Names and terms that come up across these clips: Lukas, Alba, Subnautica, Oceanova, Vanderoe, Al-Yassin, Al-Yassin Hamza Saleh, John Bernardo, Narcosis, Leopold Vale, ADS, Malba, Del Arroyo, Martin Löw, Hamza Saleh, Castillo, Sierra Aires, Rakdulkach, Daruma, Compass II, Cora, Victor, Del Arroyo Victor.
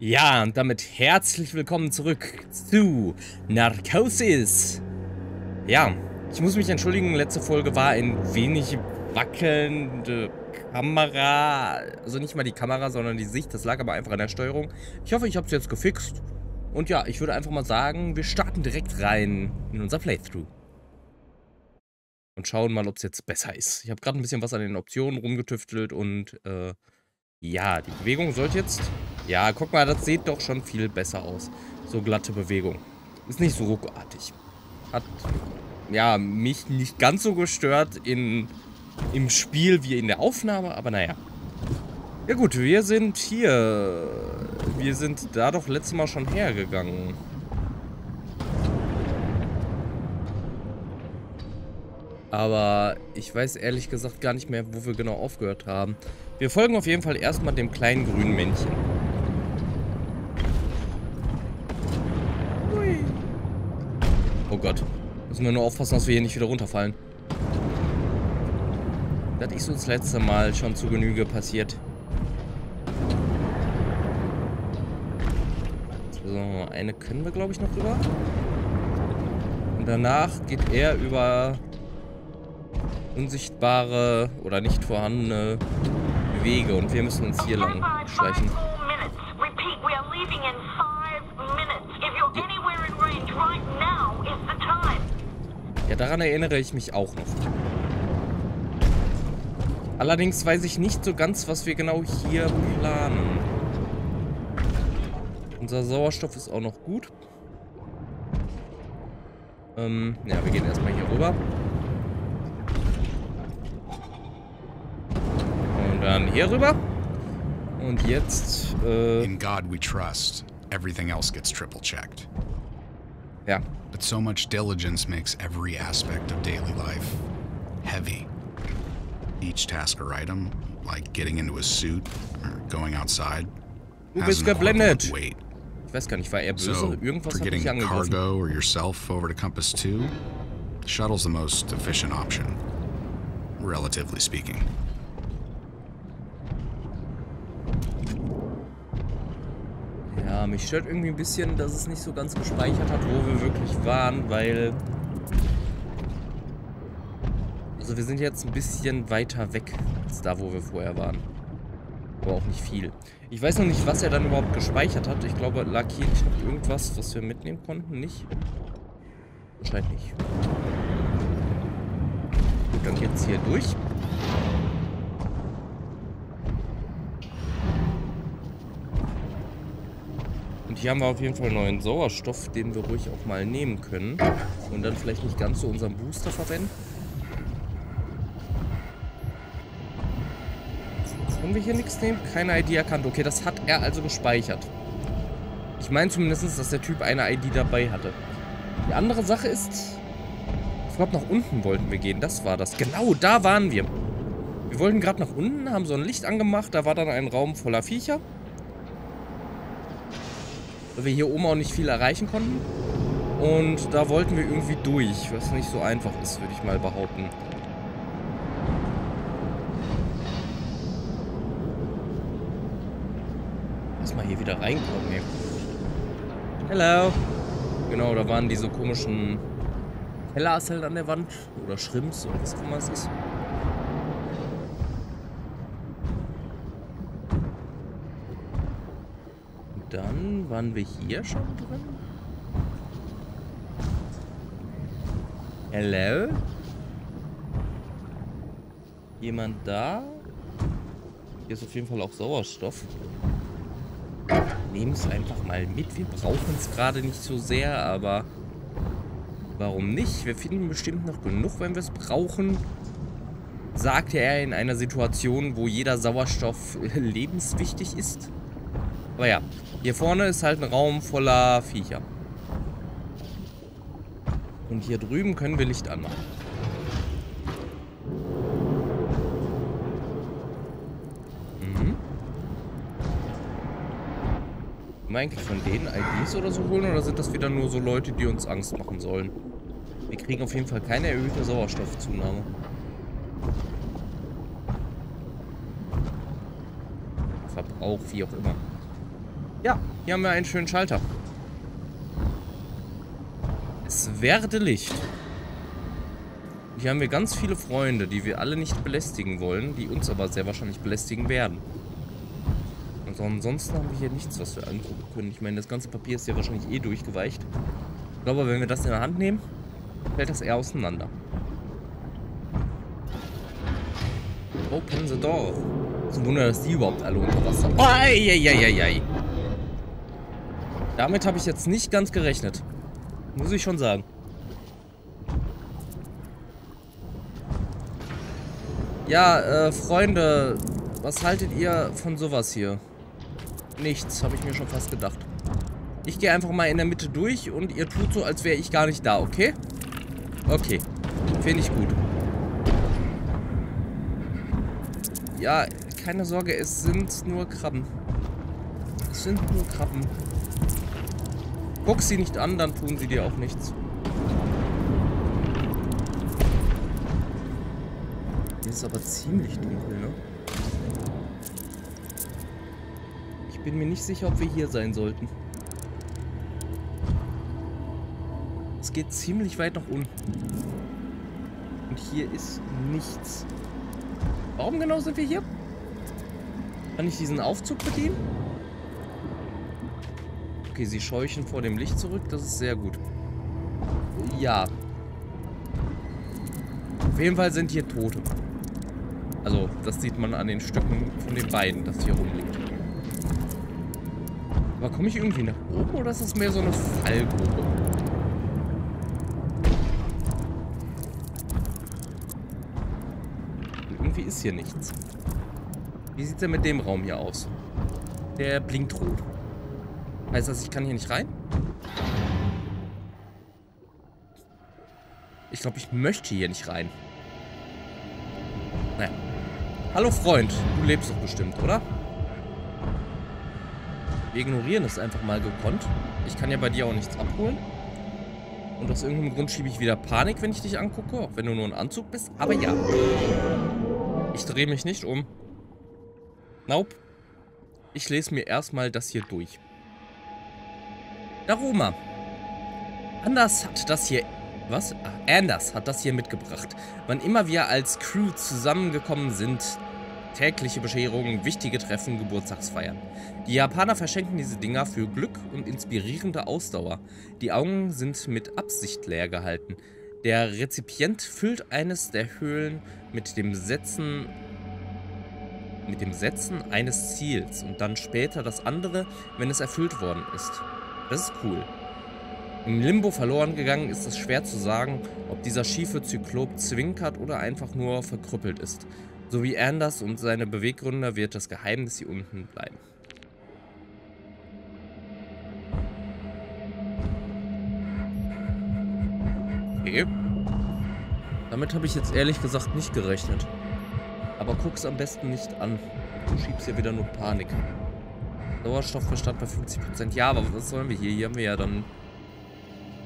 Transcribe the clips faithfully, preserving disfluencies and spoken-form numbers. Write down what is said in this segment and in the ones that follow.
Ja, und damit herzlich willkommen zurück zu Narcosis. Ja, ich muss mich entschuldigen, letzte Folge war ein wenig wackelnde Kamera. Also nicht mal die Kamera, sondern die Sicht. Das lag aber einfach an der Steuerung. Ich hoffe, ich habe es jetzt gefixt. Und ja, ich würde einfach mal sagen, wir starten direkt rein in unser Playthrough. Und schauen mal, ob es jetzt besser ist. Ich habe gerade ein bisschen was an den Optionen rumgetüftelt und äh, ja, die Bewegung sollte jetzt... Ja, guck mal, das sieht doch schon viel besser aus. So glatte Bewegung. Ist nicht so ruckartig. Hat, ja, mich nicht ganz so gestört in, im Spiel wie in der Aufnahme, aber naja. Ja gut, wir sind hier. Wir sind da doch letztes Mal schon hergegangen. Aber ich weiß ehrlich gesagt gar nicht mehr, wo wir genau aufgehört haben. Wir folgen auf jeden Fall erstmal dem kleinen grünen Männchen. Oh Gott. Müssen wir nur aufpassen, dass wir hier nicht wieder runterfallen. Das ist uns das letzte Mal schon zu Genüge passiert. So, eine können wir, glaube ich, noch rüber. Und danach geht er über unsichtbare oder nicht vorhandene Wege. Und wir müssen uns hier lang schleichen. Ja, daran erinnere ich mich auch noch. Allerdings weiß ich nicht so ganz, was wir genau hier planen. Unser Sauerstoff ist auch noch gut. Ähm, ja, wir gehen erstmal hier rüber. Und dann hier rüber. Und jetzt, äh... In God we trust. Everything else gets triple checked. Ja. But so much diligence makes every aspect of daily life heavy. Each task or item, like getting into a suit or going outside, du bist geblendet. Weight. Ich weiß gar nicht, war er böse? So, irgendwas hat mich angegriffen. Cargo or yourself over to Compass two, the shuttle's the most efficient option, relatively speaking. Ja, mich stört irgendwie ein bisschen, dass es nicht so ganz gespeichert hat, wo wir wirklich waren, weil... Also wir sind jetzt ein bisschen weiter weg als da, wo wir vorher waren. Aber auch nicht viel. Ich weiß noch nicht, was er dann überhaupt gespeichert hat. Ich glaube, lag hier nicht noch irgendwas, was wir mitnehmen konnten, nicht? Wahrscheinlich nicht. Gut, dann geht's hier durch. Hier haben wir auf jeden Fall neuen Sauerstoff, den wir ruhig auch mal nehmen können. Und dann vielleicht nicht ganz so unseren Booster verwenden. Können wir hier nichts nehmen? Keine I D erkannt. Okay, das hat er also gespeichert. Ich meine zumindest, dass der Typ eine I D dabei hatte. Die andere Sache ist... Ich glaube, nach unten wollten wir gehen. Das war das. Genau, da waren wir. Wir wollten gerade nach unten, haben so ein Licht angemacht. Da war dann ein Raum voller Viecher. Weil wir hier oben auch nicht viel erreichen konnten. Und da wollten wir irgendwie durch, was nicht so einfach ist, würde ich mal behaupten. Lass mal hier wieder reinkommen. Hello. Genau, da waren diese komischen Hellas halt an der Wand. Oder Schrimps oder was auch immer es ist. Dann waren wir hier schon drin. Hello? Jemand da? Hier ist auf jeden Fall auch Sauerstoff. Nehmen es einfach mal mit. Wir brauchen es gerade nicht so sehr, aber warum nicht? Wir finden bestimmt noch genug, wenn wir es brauchen. Sagte er in einer Situation, wo jeder Sauerstoff lebenswichtig ist. Aber ja, hier vorne ist halt ein Raum voller Viecher. Und hier drüben können wir Licht anmachen. Mhm. Können wir eigentlich von denen I Ds oder so holen? Oder sind das wieder nur so Leute, die uns Angst machen sollen? Wir kriegen auf jeden Fall keine erhöhte Sauerstoffzunahme. Verbrauch, wie auch immer. Ja, hier haben wir einen schönen Schalter. Es werde Licht. Hier haben wir ganz viele Freunde, die wir alle nicht belästigen wollen, die uns aber sehr wahrscheinlich belästigen werden. Und ansonsten haben wir hier nichts, was wir angucken können. Ich meine, das ganze Papier ist ja wahrscheinlich eh durchgeweicht. Ich glaube, wenn wir das in der Hand nehmen, fällt das eher auseinander. Open the door. Zum Wunder, dass die überhaupt alle unter Wasser sind. Eieieiei. Damit habe ich jetzt nicht ganz gerechnet. Muss ich schon sagen. Ja, äh, Freunde, was haltet ihr von sowas hier? Nichts, habe ich mir schon fast gedacht. Ich gehe einfach mal in der Mitte durch und ihr tut so, als wäre ich gar nicht da, okay? Okay, finde ich gut. Ja, keine Sorge, es sind nur Krabben. Es sind nur Krabben. Guck sie nicht an, dann tun sie dir auch nichts. Hier ist aber ziemlich dunkel, ne? Ich bin mir nicht sicher, ob wir hier sein sollten. Es geht ziemlich weit nach unten. Und hier ist nichts. Warum genau sind wir hier? Kann ich diesen Aufzug bedienen? Okay, sie scheuchen vor dem Licht zurück. Das ist sehr gut. Ja. Auf jeden Fall sind hier Tote. Also, das sieht man an den Stücken von den beiden, das hier rumliegt. Aber komme ich irgendwie nach oben oder ist das mehr so eine Fallgrube? Irgendwie ist hier nichts. Wie sieht es denn mit dem Raum hier aus? Der blinkt rot. Heißt das, ich kann hier nicht rein? Ich glaube, ich möchte hier nicht rein. Naja. Hallo Freund, du lebst doch bestimmt, oder? Wir ignorieren es einfach mal gekonnt. Ich kann ja bei dir auch nichts abholen. Und aus irgendeinem Grund schiebe ich wieder Panik, wenn ich dich angucke. Auch wenn du nur ein Anzug bist. Aber ja. Ich drehe mich nicht um. Nope. Ich lese mir erstmal das hier durch. Daruma. Anders hat das hier... Was? Ach, Anders hat das hier mitgebracht. Wann immer wir als Crew zusammengekommen sind, tägliche Bescherungen, wichtige Treffen, Geburtstagsfeiern. Die Japaner verschenken diese Dinger für Glück und inspirierende Ausdauer. Die Augen sind mit Absicht leer gehalten. Der Rezipient füllt eines der Höhlen mit dem Setzen, mit dem Setzen eines Ziels und dann später das andere, wenn es erfüllt worden ist. Das ist cool. Im Limbo verloren gegangen ist es schwer zu sagen, ob dieser schiefe Zyklop zwinkert oder einfach nur verkrüppelt ist. So wie Anders und seine Beweggründe wird das Geheimnis hier unten bleiben. Okay. Damit habe ich jetzt ehrlich gesagt nicht gerechnet. Aber guck's am besten nicht an. Du schiebst hier wieder nur Panik. Sauerstoffverstand bei fünfzig Prozent. Ja, aber was sollen wir hier? Hier haben wir ja dann...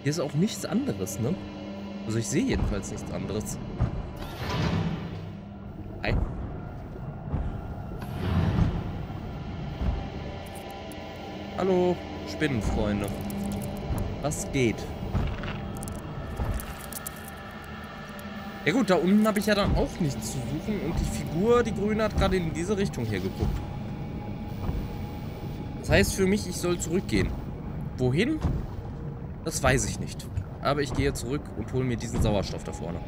Hier ist auch nichts anderes, ne? Also ich sehe jedenfalls nichts anderes. Hi. Hallo, Spinnenfreunde. Was geht? Ja gut, da unten habe ich ja dann auch nichts zu suchen. Und die Figur, die Grüne, hat gerade in diese Richtung hier geguckt. Das heißt für mich, ich soll zurückgehen. Wohin? Das weiß ich nicht. Aber ich gehe zurück und hole mir diesen Sauerstoff da vorne.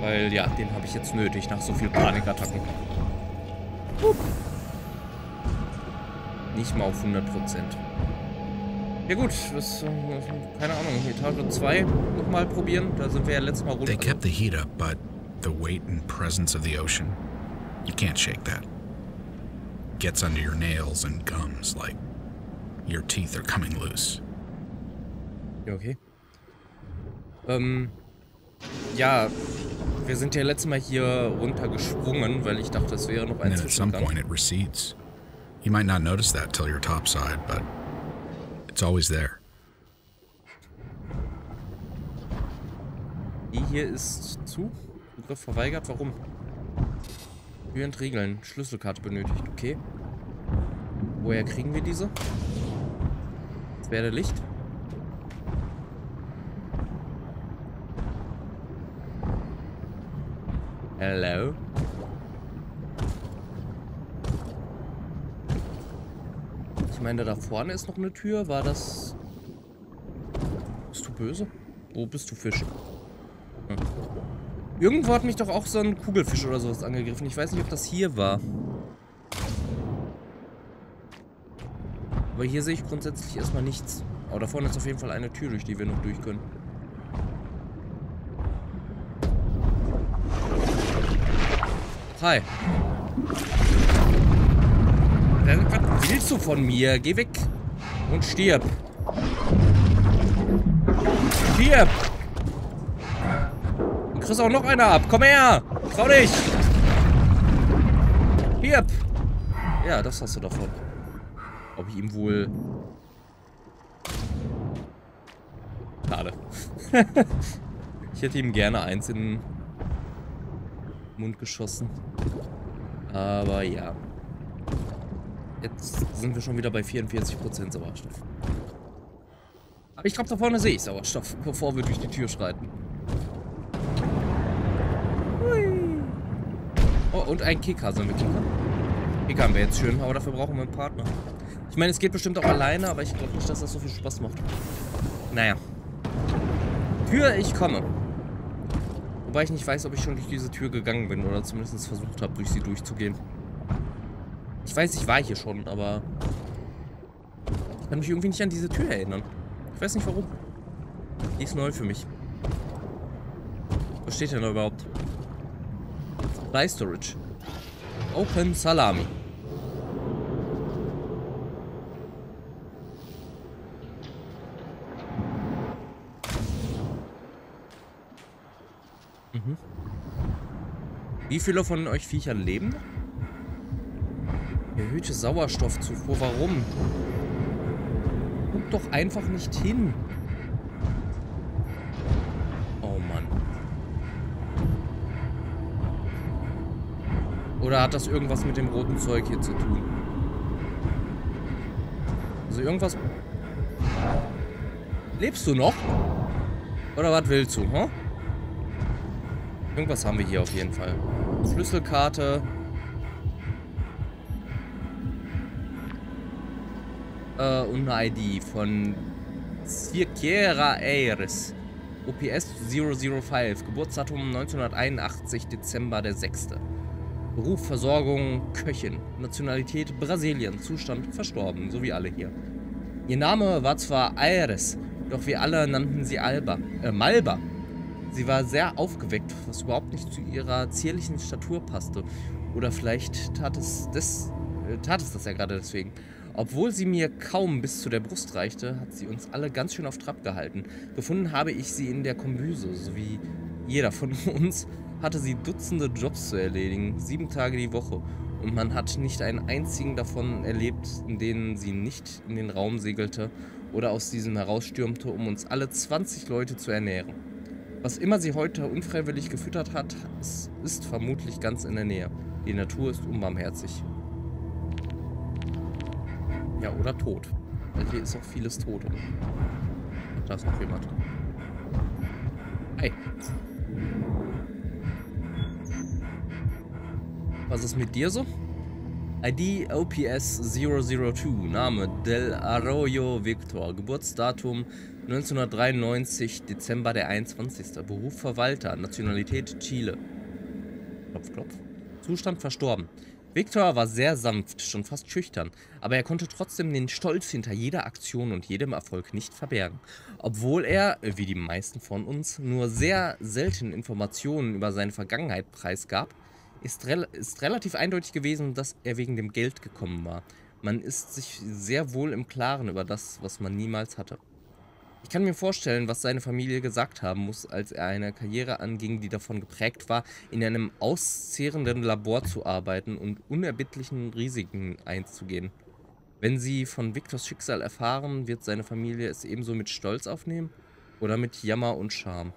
Weil, ja, den habe ich jetzt nötig nach so viel Panikattacken. Hup. Nicht mal auf hundert Prozent. Ja gut, das, keine Ahnung, Etage zwei nochmal probieren. Da sind wir ja letztes Mal runter. They kept the heat up, but the weight and presence of the ocean, you can't shake that. Gets under your nails and gums like your teeth are coming loose. Ja, okay. Ähm, ja, wir sind ja letztes Mal hier runtergesprungen, weil ich dachte, das wäre noch ein Zwischengang. And at some point it recedes. You might not notice that till you're topside, but it's always there. Die hier ist zu. Zugriff verweigert. Warum? Tür entriegeln. Schlüsselkarte benötigt. Okay. Woher kriegen wir diese? Das wäre Licht. Hello. Ich meine, da vorne ist noch eine Tür. War das... Bist du böse? Wo bist du, Fisch? Hm. Irgendwo hat mich doch auch so ein Kugelfisch oder sowas angegriffen. Ich weiß nicht, ob das hier war. Aber hier sehe ich grundsätzlich erstmal nichts. Aber da vorne ist auf jeden Fall eine Tür, durch die wir noch durch können. Hi. Was willst du von mir? Geh weg und stirb. Stirb. Du kriegst auch noch einer ab. Komm her. Trau dich. Stirb. Ja, das hast du davon. Ob ich ihm wohl... Schade. Ich hätte ihm gerne eins in den Mund geschossen. Aber ja. Jetzt sind wir schon wieder bei vierundvierzig Prozent Sauerstoff. Aber ich glaube, da vorne sehe ich Sauerstoff, bevor wir durch die Tür schreiten. Hui. Oh, und ein Kicker. Sollen wir Kicker? Kicker haben wir jetzt schön, aber dafür brauchen wir einen Partner. Ich meine, es geht bestimmt auch alleine, aber ich glaube nicht, dass das so viel Spaß macht. Naja. Tür, ich komme. Wobei ich nicht weiß, ob ich schon durch diese Tür gegangen bin oder zumindest versucht habe, durch sie durchzugehen. Ich weiß, ich war hier schon, aber ich kann mich irgendwie nicht an diese Tür erinnern. Ich weiß nicht warum. Die ist neu für mich. Was steht denn da überhaupt? Supply Storage. Open Salami. Mhm. Wie viele von euch Viechern leben? Erhöhte Sauerstoffzufuhr, warum? Guck doch einfach nicht hin. Oh Mann. Oder hat das irgendwas mit dem roten Zeug hier zu tun? Also irgendwas... Lebst du noch? Oder was willst du, hä? Huh? Irgendwas haben wir hier auf jeden Fall. Schlüsselkarte... Uh, und eine I D von Sierra Aires. O P S null null fünf. Geburtsdatum neunzehnhunderteinundachtzig, Dezember der sechste. Beruf, Versorgung, Köchin. Nationalität Brasilien. Zustand verstorben, so wie alle hier. Ihr Name war zwar Aires, doch wir alle nannten sie Alba. Äh, Malba. Sie war sehr aufgeweckt, was überhaupt nicht zu ihrer zierlichen Statur passte. Oder vielleicht tat es, des, äh, tat es das ja gerade deswegen. Obwohl sie mir kaum bis zu der Brust reichte, hat sie uns alle ganz schön auf Trab gehalten. Gefunden habe ich sie in der Kombüse, so wie jeder von uns hatte sie Dutzende Jobs zu erledigen, sieben Tage die Woche. Und man hat nicht einen einzigen davon erlebt, in denen sie nicht in den Raum segelte oder aus diesem herausstürmte, um uns alle zwanzig Leute zu ernähren. Was immer sie heute unfreiwillig gefüttert hat, ist vermutlich ganz in der Nähe. Die Natur ist unbarmherzig. Ja, oder tot. Weil hier ist auch vieles tot. Da ist noch jemand. Hey. Was ist mit dir so? I D O P S null null zwei. Name Del Arroyo Victor. Geburtsdatum neunzehnhundertdreiundneunzig, Dezember der einundzwanzigste. Beruf Verwalter. Nationalität Chile. Klopf, klopf. Zustand verstorben. Victor war sehr sanft, schon fast schüchtern, aber er konnte trotzdem den Stolz hinter jeder Aktion und jedem Erfolg nicht verbergen. Obwohl er, wie die meisten von uns, nur sehr selten Informationen über seine Vergangenheit preisgab, ist, rel ist relativ eindeutig gewesen, dass er wegen dem Geld gekommen war. Man ist sich sehr wohl im Klaren über das, was man niemals hatte. Ich kann mir vorstellen, was seine Familie gesagt haben muss, als er eine Karriere anging, die davon geprägt war, in einem auszehrenden Labor zu arbeiten und unerbittlichen Risiken einzugehen. Wenn sie von Victors Schicksal erfahren, wird seine Familie es ebenso mit Stolz aufnehmen oder mit Jammer und Scham.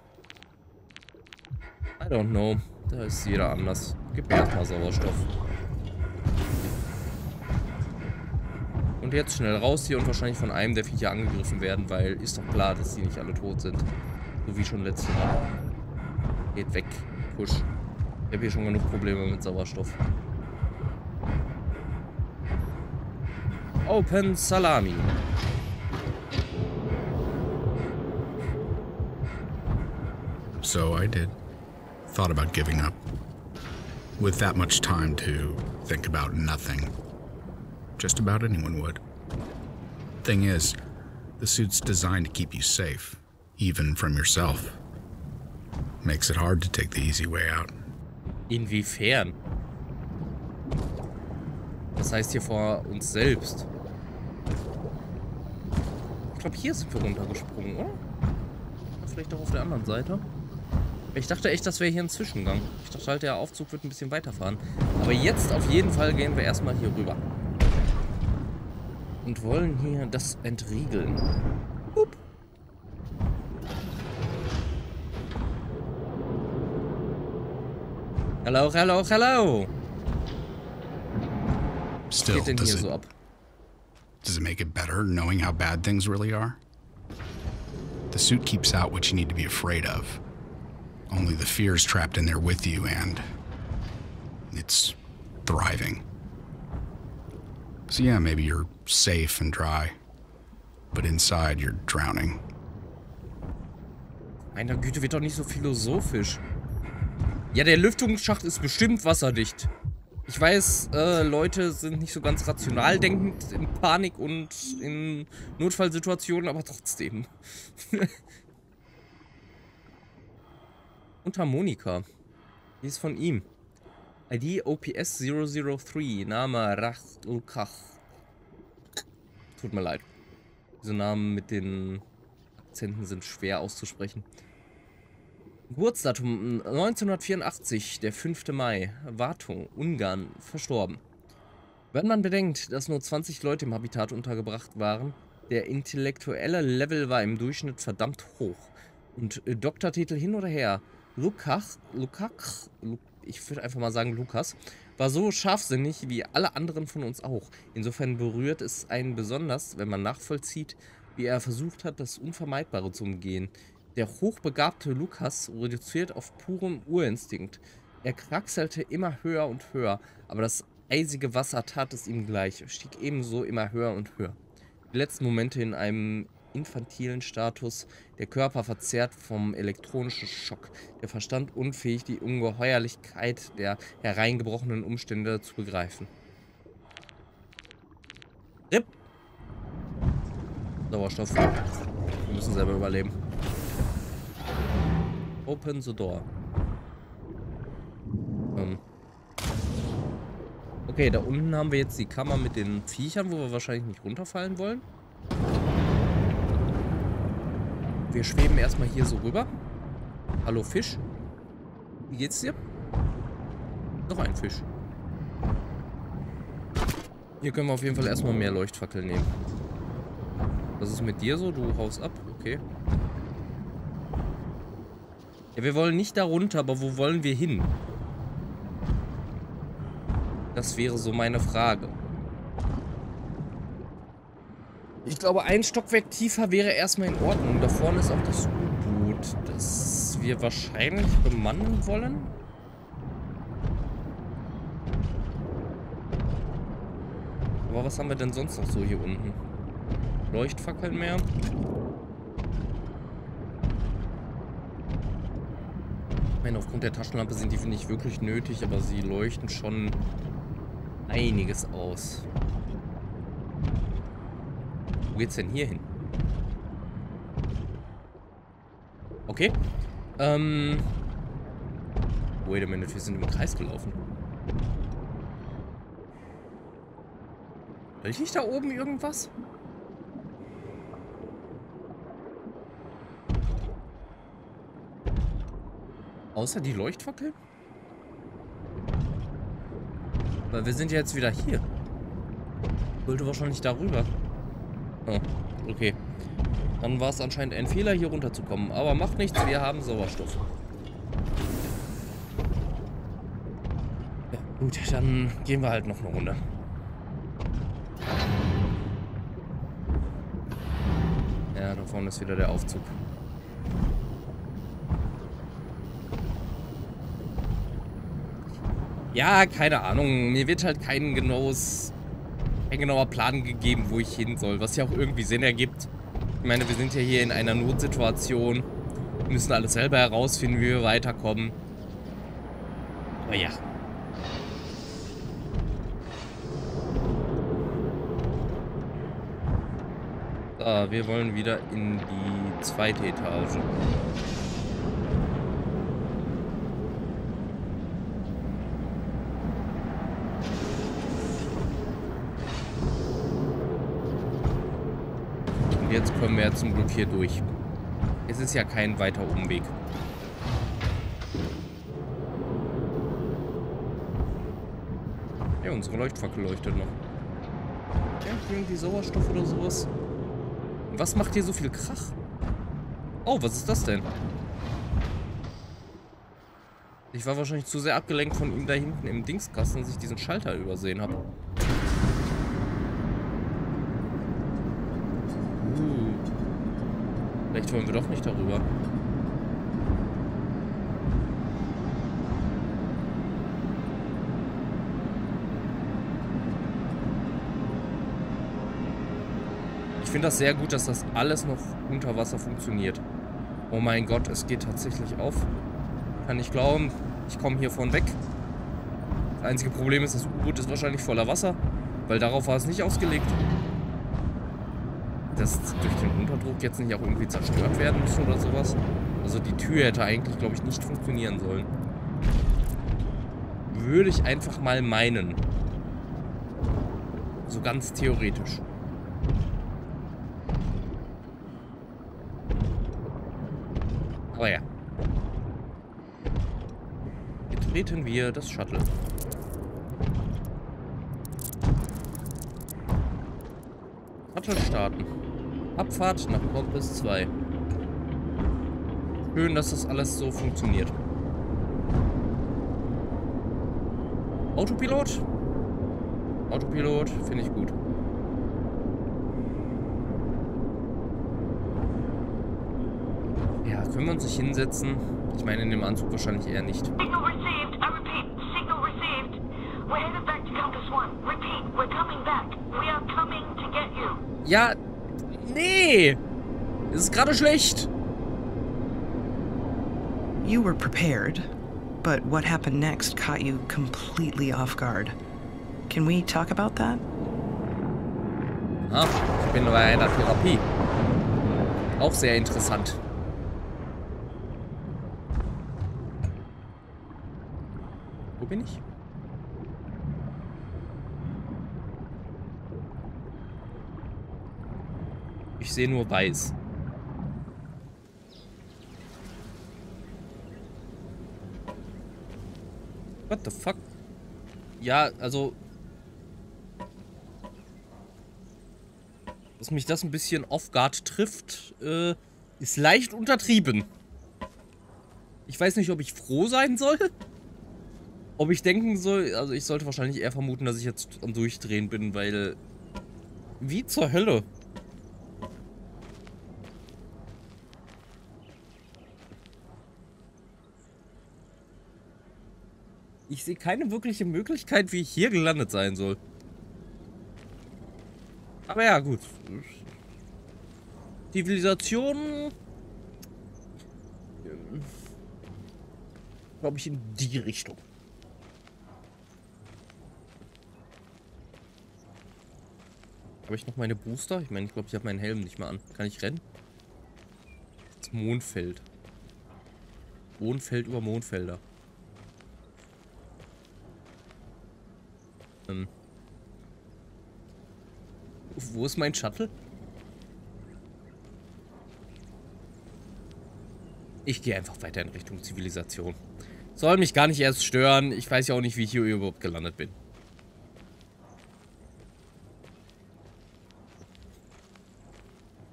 I don't know. Da ist jeder anders. Gib mir erstmal Sauerstoff. Und jetzt schnell raus hier und wahrscheinlich von einem der Viecher angegriffen werden, weil ist doch klar, dass die nicht alle tot sind. So wie schon letztes Mal. Geht weg. Push. Ich habe hier schon genug Probleme mit Sauerstoff. Open Salami. So I did. Thought about giving up. With that much time to think about nothing. Just about anyone would. Thing is, the suit's designed to keep you safe, even from yourself. Makes it hard to take the easy way out. Inwiefern? Das heißt hier vor uns selbst. Ich glaube, hier sind wir runtergesprungen, oder? Vielleicht auch auf der anderen Seite. Ich dachte echt, das wäre hier ein Zwischengang. Ich dachte halt, der Aufzug wird ein bisschen weiterfahren. Aber jetzt auf jeden Fall gehen wir erstmal hier rüber. Und wollen hier das entriegeln. Hup. Hello, hello, hello. Still, was geht denn hier so ab? Does it make it better knowing how bad things really are? The suit keeps out what you need to be afraid of. Only the fear's trapped in there with you, and it's thriving. So yeah, maybe you're safe and dry, but inside you're drowning. Meine Güte, wird doch nicht so philosophisch. Ja, der Lüftungsschacht ist bestimmt wasserdicht. Ich weiß, äh, Leute sind nicht so ganz rational denkend in Panik und in Notfallsituationen, aber trotzdem. Und Harmonika. Die ist von ihm. I D O P S null null drei, Name Rakdulkach. Tut mir leid. Diese Namen mit den Akzenten sind schwer auszusprechen. Geburtsdatum neunzehnhundertvierundachtzig, der fünfte Mai. Wartung, Ungarn, verstorben. Wenn man bedenkt, dass nur zwanzig Leute im Habitat untergebracht waren, der intellektuelle Level war im Durchschnitt verdammt hoch. Und äh, Doktortitel hin oder her, Lukas, Lukas, Lukas. Ich würde einfach mal sagen, Lukas war so scharfsinnig wie alle anderen von uns auch. Insofern berührt es einen besonders, wenn man nachvollzieht, wie er versucht hat, das Unvermeidbare zu umgehen. Der hochbegabte Lukas reduziert auf purem Urinstinkt. Er kraxelte immer höher und höher, aber das eisige Wasser tat es ihm gleich, stieg ebenso immer höher und höher. Die letzten Momente in einem infantilen Status, der Körper verzerrt vom elektronischen Schock, der Verstand unfähig, die Ungeheuerlichkeit der hereingebrochenen Umstände zu begreifen. Rip! Sauerstoff. Wir müssen selber überleben. Open the door. Ähm. Okay, da unten haben wir jetzt die Kammer mit den Viechern, wo wir wahrscheinlich nicht runterfallen wollen. Wir schweben erstmal hier so rüber. Hallo Fisch. Wie geht's dir? Noch ein Fisch. Hier können wir auf jeden Fall erstmal mehr Leuchtfackeln nehmen. Was ist mit dir so? Du haust ab. Okay. Ja, wir wollen nicht da runter, aber wo wollen wir hin? Das wäre so meine Frage. Ich glaube, ein Stockwerk tiefer wäre erstmal in Ordnung. Da vorne ist auch das U-Boot, das wir wahrscheinlich bemannen wollen. Aber was haben wir denn sonst noch so hier unten? Leuchtfackeln mehr. Ich meine, aufgrund der Taschenlampe sind die nicht wirklich nötig, aber sie leuchten schon einiges aus. Wo geht's denn hier hin? Okay. Ähm. Wait a minute, wir sind im Kreis gelaufen. Rieche ich da oben irgendwas? Außer die Leuchtfackel? Weil wir sind ja jetzt wieder hier. Ich wollte wahrscheinlich darüber. Oh, okay. Dann war es anscheinend ein Fehler, hier runterzukommen. Aber macht nichts, wir haben Sauerstoff. Ja, gut, dann gehen wir halt noch eine Runde. Da vorne ist wieder der Aufzug. Ja, keine Ahnung. Mir wird halt kein genaues, kein genauer Plan gegeben, wo ich hin soll. Was ja auch irgendwie Sinn ergibt. Ich meine, wir sind ja hier in einer Notsituation. Wir müssen alles selber herausfinden, wie wir weiterkommen. Aber ja. So, wir wollen wieder in die zweite Etage. Jetzt kommen wir zum Glück hier durch. Es ist ja kein weiter Umweg. Ja, unsere Leuchtfackel leuchtet noch. Ja, irgendwie Sauerstoff oder sowas. Was macht hier so viel Krach? Oh, was ist das denn? Ich war wahrscheinlich zu sehr abgelenkt von ihm da hinten im Dingskasten, dass ich diesen Schalter übersehen habe. Vielleicht wollen wir doch nicht darüber. Ich finde das sehr gut, dass das alles noch unter Wasser funktioniert. Oh mein Gott, es geht tatsächlich auf. Kann ich glauben, ich komme hier von weg. Das einzige Problem ist, das U-Boot ist wahrscheinlich voller Wasser, weil darauf war es nicht ausgelegt. Dass durch den Unterdruck jetzt nicht auch irgendwie zerstört werden muss oder sowas. Also die Tür hätte eigentlich, glaube ich, nicht funktionieren sollen. Würde ich einfach mal meinen. So ganz theoretisch. Aber ja. Betreten wir das Shuttle. Shuttle starten. Abfahrt nach Compass zwei. Schön, dass das alles so funktioniert. Autopilot? Autopilot finde ich gut. Ja, können wir uns nicht hinsetzen? Ich meine, in dem Anzug wahrscheinlich eher nicht. Signal received. I repeat, signal received. We're headed back to Compass one. Repeat, we're coming back. We are coming to get you. Ja, nee. Es ist gerade schlecht. You were prepared, but what happened next caught you completely off guard. Can we talk about that? Ach, ich bin bei einer Therapie. Auch sehr interessant. Wo bin ich? Ich sehe nur weiß. What the fuck? Ja, also... Dass mich das ein bisschen off-guard trifft, äh, ist leicht untertrieben. Ich weiß nicht, ob ich froh sein soll. Ob ich denken soll... Also ich sollte wahrscheinlich eher vermuten, dass ich jetzt am Durchdrehen bin, weil... Wie zur Hölle? Ich sehe keine wirkliche Möglichkeit, wie ich hier gelandet sein soll. Aber ja, gut. Zivilisation... Glaube ich, in die Richtung. Habe ich noch meine Booster? Ich meine, ich glaube, ich habe meinen Helm nicht mal an. Kann ich rennen? Das Mondfeld. Mondfeld über Mondfelder. Wo ist mein Shuttle? Ich gehe einfach weiter in Richtung Zivilisation. Soll mich gar nicht erst stören. Ich weiß ja auch nicht, wie ich hier überhaupt gelandet bin.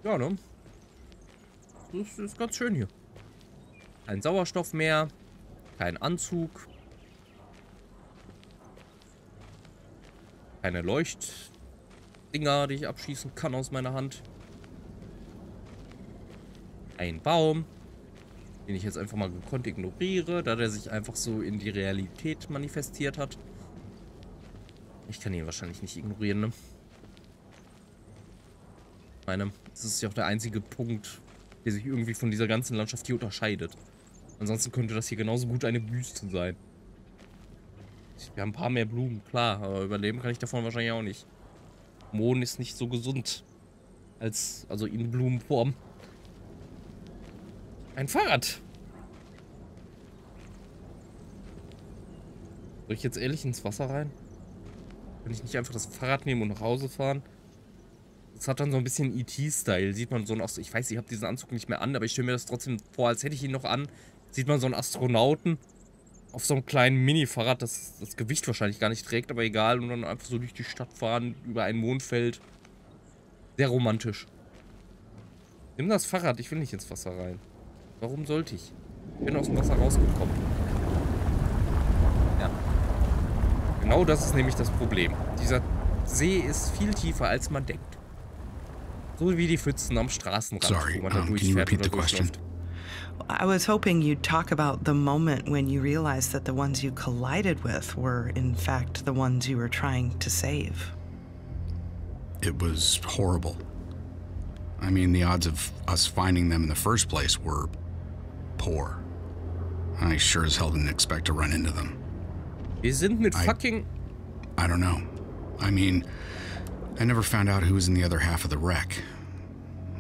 Ja, ne? Das ist ganz schön hier. Kein Sauerstoff mehr. Kein Anzug. Keine Leuchtdinger, die ich abschießen kann aus meiner Hand. ein Baum, den ich jetzt einfach mal gekonnt ignoriere, da der sich einfach so in die Realität manifestiert hat. Ich kann ihn wahrscheinlich nicht ignorieren, ne? Ich meine, das ist ja auch der einzige Punkt, der sich irgendwie von dieser ganzen Landschaft hier unterscheidet. Ansonsten könnte das hier genauso gut eine Wüste sein. Wir haben ein paar mehr Blumen, klar, aber überleben kann ich davon wahrscheinlich auch nicht. Mohn ist nicht so gesund. Als, also in Blumenform. Ein Fahrrad. Soll ich jetzt ehrlich ins Wasser rein? Kann ich nicht einfach das Fahrrad nehmen und nach Hause fahren? Das hat dann so ein bisschen E T-Style. Sieht man so einen Astronauten. Ich weiß, ich habe diesen Anzug nicht mehr an, aber ich stelle mir das trotzdem vor, als hätte ich ihn noch an. Sieht man so einen Astronauten auf so einem kleinen Mini-Fahrrad, das das Gewicht wahrscheinlich gar nicht trägt, aber egal. Und dann einfach so durch die Stadt fahren, über ein Mondfeld. Sehr romantisch. Nimm das Fahrrad, ich will nicht ins Wasser rein. Warum sollte ich? Ich bin aus dem Wasser rausgekommen. Ja. Genau das ist nämlich das Problem. Dieser See ist viel tiefer, als man denkt. So wie die Pfützen am Straßenrand. Sorry, um, can you repeat the question? I was hoping you'd talk about the moment when you realized that the ones you collided with were, in fact, the ones you were trying to save. It was horrible. I mean, the odds of us finding them in the first place were poor. I sure as hell didn't expect to run into them. Wir sind mit fucking... I, I don't know. I mean, I never found out who was in the other half of the wreck.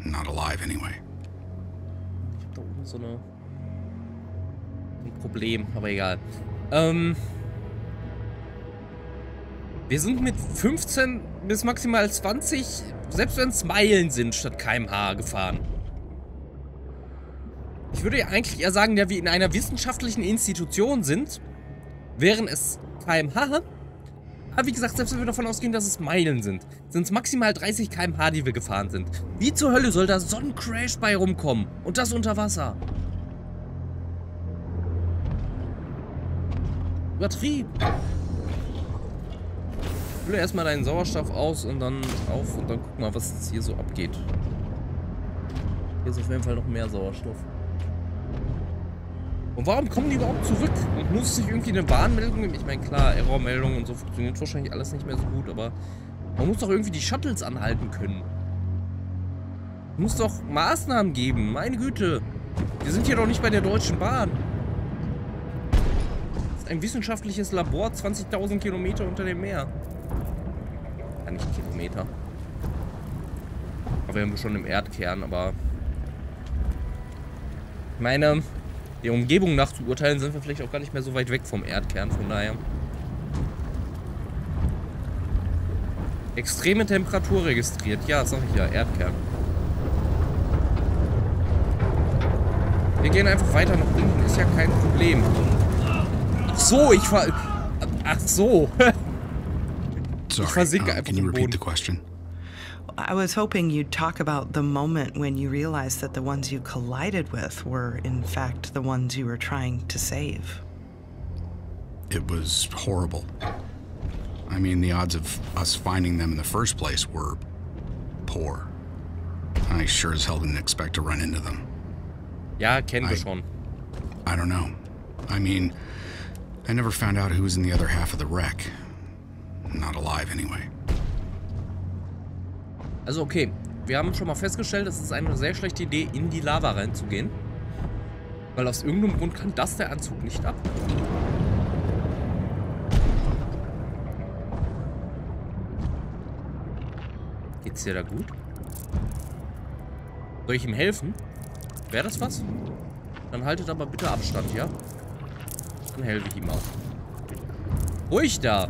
Not alive, anyway. Ich hab da oben so eine... ein Problem, aber egal. Ähm... Wir sind mit fünfzehn bis maximal zwanzig, selbst wenn es Meilen sind, statt Kilometer pro Stunde gefahren. Ich würde ja eigentlich eher sagen, da wir in einer wissenschaftlichen Institution sind, wären es Kilometer pro Stunde. Aber wie gesagt, selbst wenn wir davon ausgehen, dass es Meilen sind, sind es maximal dreißig Kilometer pro Stunde, die wir gefahren sind. Wie zur Hölle soll da Sonnencrash bei rumkommen? Und das unter Wasser? Übertrieben. Fülle erstmal deinen Sauerstoff aus und dann auf und dann guck mal, was jetzt hier so abgeht. Hier ist auf jeden Fall noch mehr Sauerstoff. Und warum kommen die überhaupt zurück? Und muss sich irgendwie eine Warnmeldung geben? Ich meine, klar, Errormeldung und so funktioniert wahrscheinlich alles nicht mehr so gut, aber man muss doch irgendwie die Shuttles anhalten können. Muss doch Maßnahmen geben, meine Güte. Wir sind hier doch nicht bei der Deutschen Bahn. Das ist ein wissenschaftliches Labor, zwanzigtausend Kilometer unter dem Meer. Ja, nicht Kilometer. Aber wir haben schon im Erdkern, aber... Ich meine... Der Umgebung nach zu urteilen, sind wir vielleicht auch gar nicht mehr so weit weg vom Erdkern, von daher. Extreme Temperatur registriert. Ja, sag ich ja, Erdkern. Wir gehen einfach weiter nach unten, ist ja kein Problem. Ach so, ich ver... Ach so. Ich versinke einfach im Boden. I was hoping you'd talk about the moment when you realized that the ones you collided with were, in fact, the ones you were trying to save. It was horrible. I mean, the odds of us finding them in the first place were poor. I sure as hell didn't expect to run into them. Yeah, kennen wir schon. I don't know. I mean, I never found out who was in the other half of the wreck. Not alive, anyway. Also okay, wir haben schon mal festgestellt, es ist eine sehr schlechte Idee, in die Lava reinzugehen. Weil aus irgendeinem Grund kann das der Anzug nicht ab. Geht's dir da gut? Soll ich ihm helfen? Wäre das was? Dann haltet aber bitte Abstand, ja? Dann helfe ich ihm auch. Ruhig da!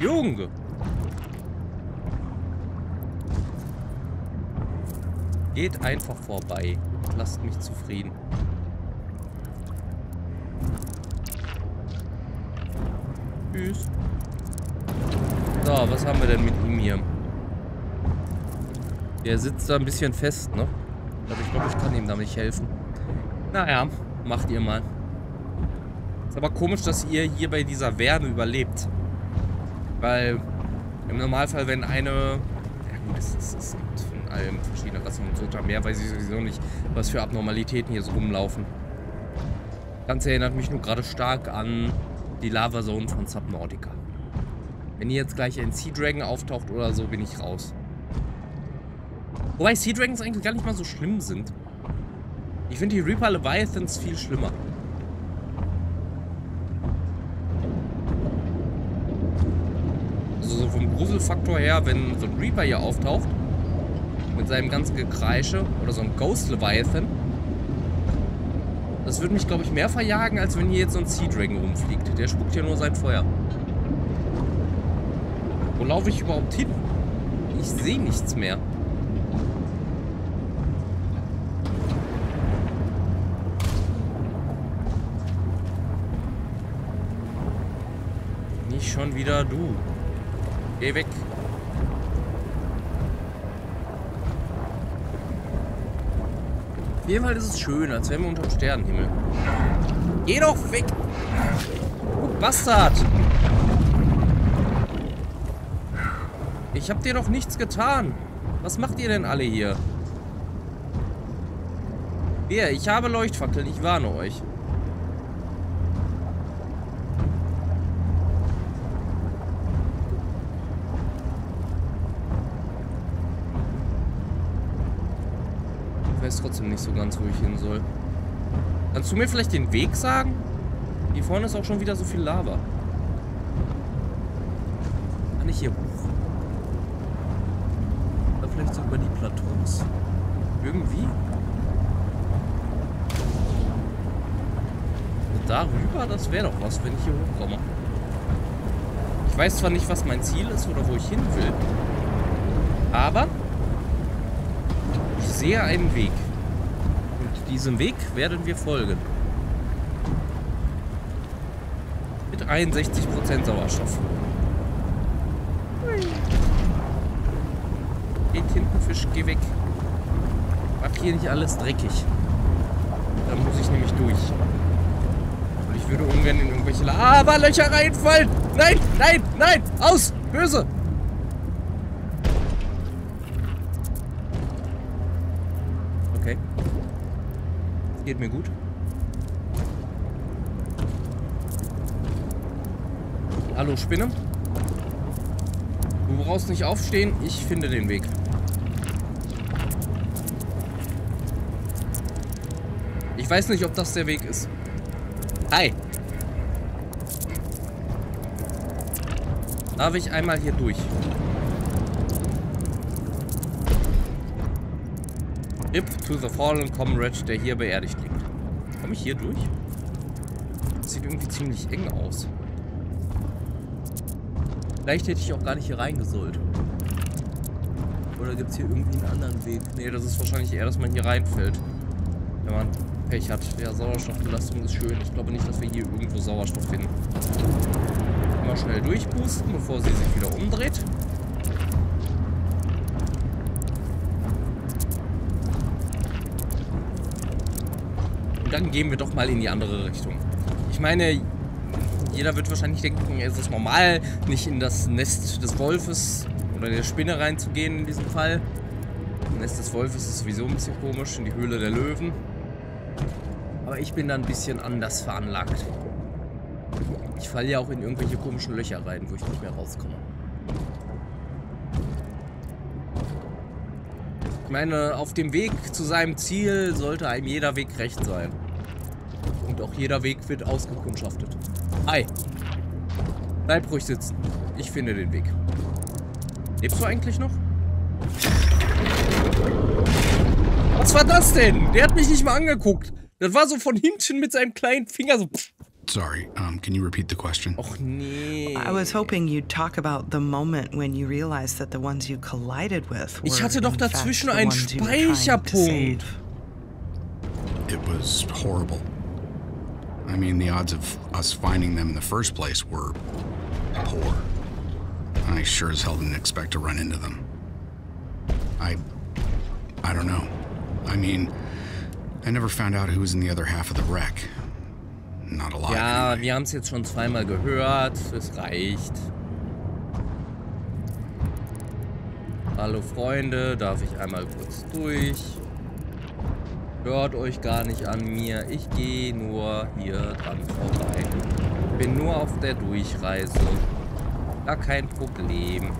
Junge! Geht einfach vorbei. Lasst mich zufrieden. Tschüss. So, was haben wir denn mit ihm hier? Der sitzt da ein bisschen fest, ne? Aber ich glaube, ich kann ihm damit nicht helfen. Naja, macht ihr mal. Ist aber komisch, dass ihr hier bei dieser Wärme überlebt. Weil im Normalfall, wenn eine... es, es, es gibt von allem verschiedene Rassen und so unter mehr, weiß ich sowieso nicht, was für Abnormalitäten hier so rumlaufen. Ganz erinnert mich nur gerade stark an die Lava-Zone von Subnautica. Wenn hier jetzt gleich ein Sea Dragon auftaucht oder so, bin ich raus. Wobei Sea Dragons eigentlich gar nicht mal so schlimm sind. Ich finde die Reaper Leviathans viel schlimmer. Also so vom Gruselfaktor her, wenn so ein Reaper hier auftaucht, mit seinem ganzen Gekreische, oder so ein Ghost Leviathan, das würde mich, glaube ich, mehr verjagen, als wenn hier jetzt so ein Sea Dragon rumfliegt. Der spuckt ja nur sein Feuer. Wo laufe ich überhaupt hin? Ich sehe nichts mehr. Nicht schon wieder du. Geh weg. Auf jeden Fall ist es schön, als wären wir unterm Sternenhimmel. Geh doch weg! Du Bastard! Ich hab dir doch nichts getan. Was macht ihr denn alle hier? Hier, ich habe Leuchtfackeln, ich warne euch. Ich weiß trotzdem nicht so ganz, wo ich hin soll. Kannst du mir vielleicht den Weg sagen? Hier vorne ist auch schon wieder so viel Lava. Kann ich hier hoch? Vielleicht sogar die Plateaus. Irgendwie? Darüber, das wäre doch was, wenn ich hier hochkomme. Ich weiß zwar nicht, was mein Ziel ist oder wo ich hin will, aber ich sehe einen Weg. Und diesem Weg werden wir folgen. Mit einundsechzig Prozent Sauerstoff. Tintenfisch, geh weg. Mach hier nicht alles dreckig. Da muss ich nämlich durch. Und ich würde ungern in irgendwelche Lava-Löcher reinfallen. Nein, nein, nein. Aus. Böse. Okay. Geht mir gut. Hallo, Spinne. Du brauchst nicht aufstehen. Ich finde den Weg. Ich weiß nicht, ob das der Weg ist. Hi. Darf ich einmal hier durch? Rip to the fallen comrade, der hier beerdigt liegt. Komme ich hier durch? Das sieht irgendwie ziemlich eng aus. Vielleicht hätte ich auch gar nicht hier reingesollt. Oder gibt es hier irgendwie einen anderen Weg? Nee, das ist wahrscheinlich eher, dass man hier reinfällt. Wenn man Pech hat. Ja, Sauerstoffbelastung ist schön. Ich glaube nicht, dass wir hier irgendwo Sauerstoff finden. Mal schnell durchpusten, bevor sie sich wieder umdreht. Und dann gehen wir doch mal in die andere Richtung. Ich meine, jeder wird wahrscheinlich denken, es ist normal, nicht in das Nest des Wolfes oder der Spinne reinzugehen in diesem Fall. Das Nest des Wolfes ist sowieso ein bisschen komisch, in die Höhle der Löwen. Aber ich bin da ein bisschen anders veranlagt. Ich falle ja auch in irgendwelche komischen Löcher rein, wo ich nicht mehr rauskomme. Ich meine, auf dem Weg zu seinem Ziel sollte einem jeder Weg recht sein. Und auch jeder Weg wird ausgekundschaftet. Hi! Bleib ruhig sitzen. Ich finde den Weg. Lebst du eigentlich noch? Was war das denn? Der hat mich nicht mal angeguckt. Das war so von hinten mit seinem kleinen Finger so. Sorry, um, can you repeat the question? Och nee. I was hoping you'd talk about the moment when you realized that the ones you collided with were. Ich hatte doch dazwischen einen Speicherpunkt. It was horrible. I mean, the odds of us finding them in the first place were poor. I sure as hell didn't expect to run into them. I I don't know. I mean, I never found out who was in the other half of the wreck. Not a lot. Ja, wir haben es jetzt schon zweimal gehört. Es reicht. Hallo Freunde, darf ich einmal kurz durch? Hört euch gar nicht an mir, ich gehe nur hier dran vorbei. Bin nur auf der Durchreise. Gar kein Problem.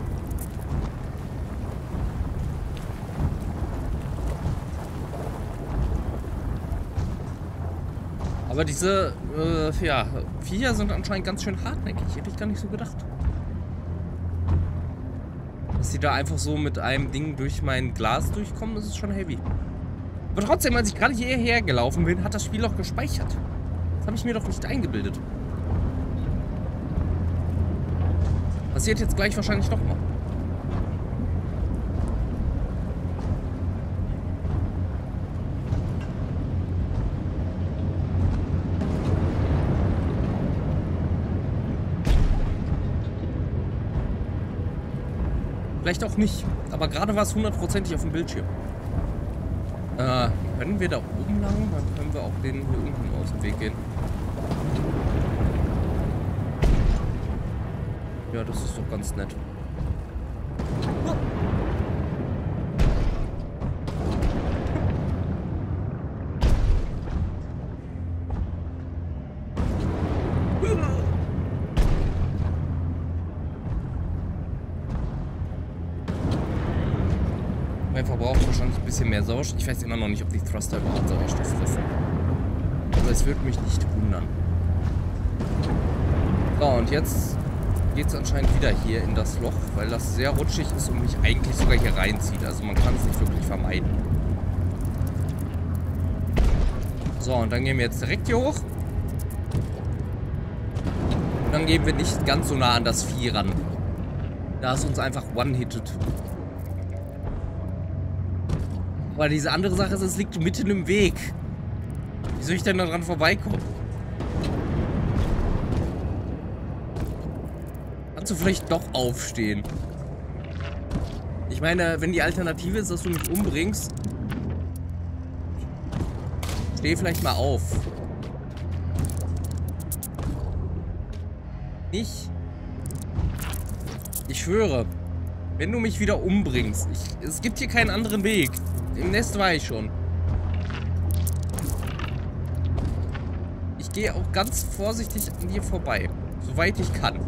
Aber diese äh, ja, Viecher sind anscheinend ganz schön hartnäckig. Hätte ich gar nicht so gedacht. Dass sie da einfach so mit einem Ding durch mein Glas durchkommen, das ist schon heavy. Aber trotzdem, als ich gerade hierher gelaufen bin, hat das Spiel doch gespeichert. Das habe ich mir doch nicht eingebildet. Passiert jetzt gleich wahrscheinlich nochmal. Vielleicht auch nicht, aber gerade war es hundertprozentig auf dem Bildschirm. Äh, können wir da oben lang? Dann können wir auch den hier unten aus dem Weg gehen. Ja, das ist doch ganz nett. Mehr Sauerstoff. Ich weiß immer noch nicht, ob die Thruster überhaupt Sauerstoff fressen. Aber es würde mich nicht wundern. So, und jetzt geht es anscheinend wieder hier in das Loch, weil das sehr rutschig ist und mich eigentlich sogar hier reinzieht. Also man kann es nicht wirklich vermeiden. So, und dann gehen wir jetzt direkt hier hoch. Und dann gehen wir nicht ganz so nah an das Vieh ran. Da ist uns einfach one-hitted. Weil diese andere Sache ist, es liegt mitten im Weg. Wie soll ich denn da dran vorbeikommen? Kannst du vielleicht doch aufstehen? Ich meine, wenn die Alternative ist, dass du mich umbringst, steh vielleicht mal auf. Nicht? Ich schwöre, wenn du mich wieder umbringst, ich, es gibt hier keinen anderen Weg. Im Nest war ich schon. Ich gehe auch ganz vorsichtig an dir vorbei. Soweit ich kann.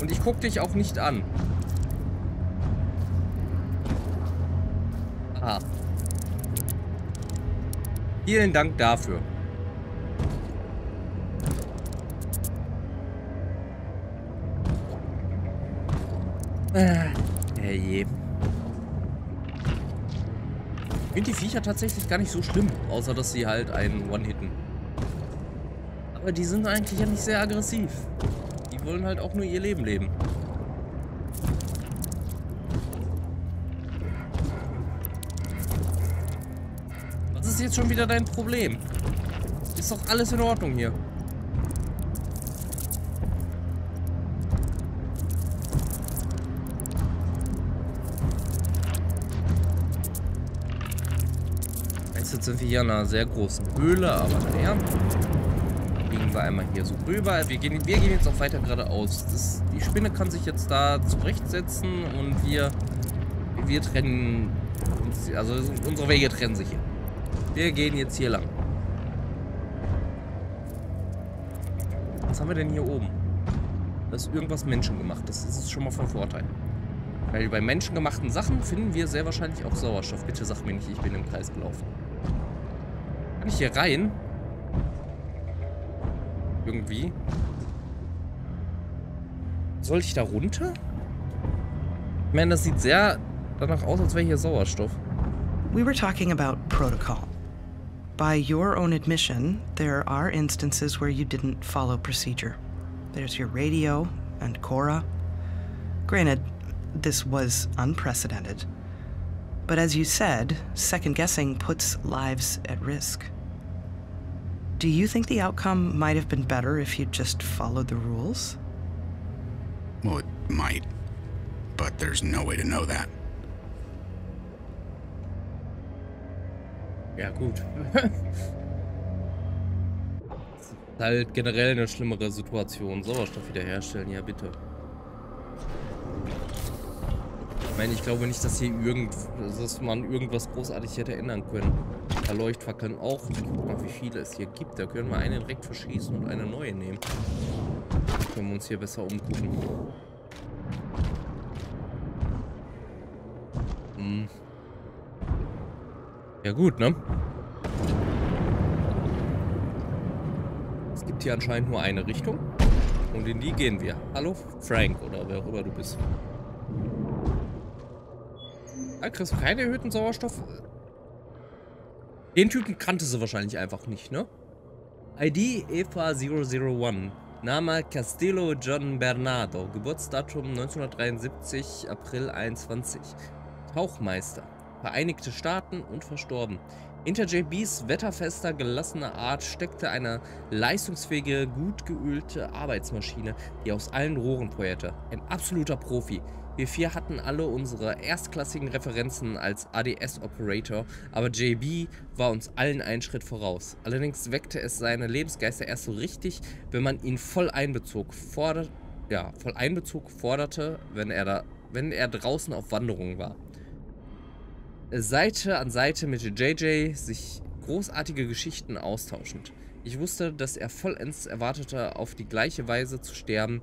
Und ich gucke dich auch nicht an. Aha. Vielen Dank dafür. Äh, herrje. Ich finde die Viecher tatsächlich gar nicht so schlimm, außer dass sie halt einen One-Hitten. Aber die sind eigentlich ja nicht sehr aggressiv. Die wollen halt auch nur ihr Leben leben. Was ist jetzt schon wieder dein Problem? Ist doch alles in Ordnung hier. Sind wir hier in einer sehr großen Höhle, aber naja. Biegen wir einmal hier so rüber. Wir gehen, wir gehen jetzt auch weiter geradeaus. Das, die Spinne kann sich jetzt da zurechtsetzen und wir, wir trennen uns, also unsere Wege trennen sich hier. Wir gehen jetzt hier lang. Was haben wir denn hier oben? Das ist irgendwas menschengemachtes. Das ist schon mal von Vorteil. Weil bei menschengemachten Sachen finden wir sehr wahrscheinlich auch Sauerstoff. Bitte sag mir nicht, ich bin im Kreis gelaufen. Kann ich hier rein? Irgendwie. Soll ich da runter? Ich meine, das sieht sehr danach aus, als wäre hier Sauerstoff. We were talking about protocol. By your own admission, there are instances where you didn't follow procedure. There's your radio and Cora. Granted, this was unprecedented. But as you said, second-guessing puts lives at risk. Do you think the outcome might have been better if you just followed the rules? Well, it might, but there's no way to know that. Ja, gut. Das ist halt generell eine schlimmere Situation. Sauerstoff wiederherstellen, ja bitte. Ich meine, ich glaube nicht, dass hier irgend, dass man irgendwas großartig hätte ändern können. Da Leuchtfackeln auch. Guck mal, wie viele es hier gibt. Da können wir eine direkt verschießen und eine neue nehmen. Da können wir uns hier besser umgucken. Hm. Ja gut, ne? Es gibt hier anscheinend nur eine Richtung. Und in die gehen wir. Hallo, Frank oder wer auch immer du bist. Da kriegst du keinen erhöhten Sauerstoff. Den Typen kannte sie wahrscheinlich einfach nicht, ne? I D E V A null null eins. Name Castillo John Bernardo. Geburtsdatum neunzehnhundertdreiundsiebzig, April einundzwanzig. Tauchmeister. Vereinigte Staaten und verstorben. Hinter J Bs wetterfester, gelassener Art steckte eine leistungsfähige, gut geölte Arbeitsmaschine, die aus allen Rohren feuerte. Ein absoluter Profi. Wir vier hatten alle unsere erstklassigen Referenzen als A D S-Operator, aber J B war uns allen einen Schritt voraus. Allerdings weckte es seine Lebensgeister erst so richtig, wenn man ihn voll einbezog, forderte, ja, voll einbezog, forderte, wenn er da, wenn er draußen auf Wanderung war. Seite an Seite mit J J, sich großartige Geschichten austauschend. Ich wusste, dass er vollends erwartete, auf die gleiche Weise zu sterben,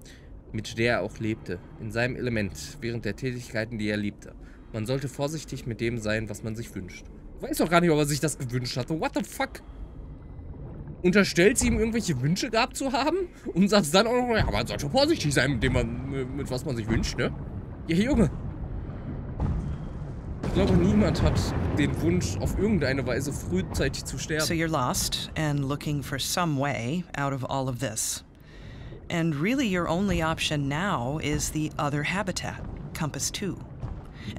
mit der er auch lebte, in seinem Element, während der Tätigkeiten, die er liebte. Man sollte vorsichtig mit dem sein, was man sich wünscht. Ich weiß doch gar nicht, ob er sich das gewünscht hatte. What the fuck? Unterstellt sie ihm irgendwelche Wünsche gehabt zu haben? Und sagst dann auch noch, ja, man sollte vorsichtig sein, mit dem man, mit was man sich wünscht, ne? Ja, Junge. Ich glaube, niemand hat den Wunsch, auf irgendeine Weise frühzeitig zu sterben. So you're lost and looking for some way out of all of this. And really your only option now is the other habitat, Compass two.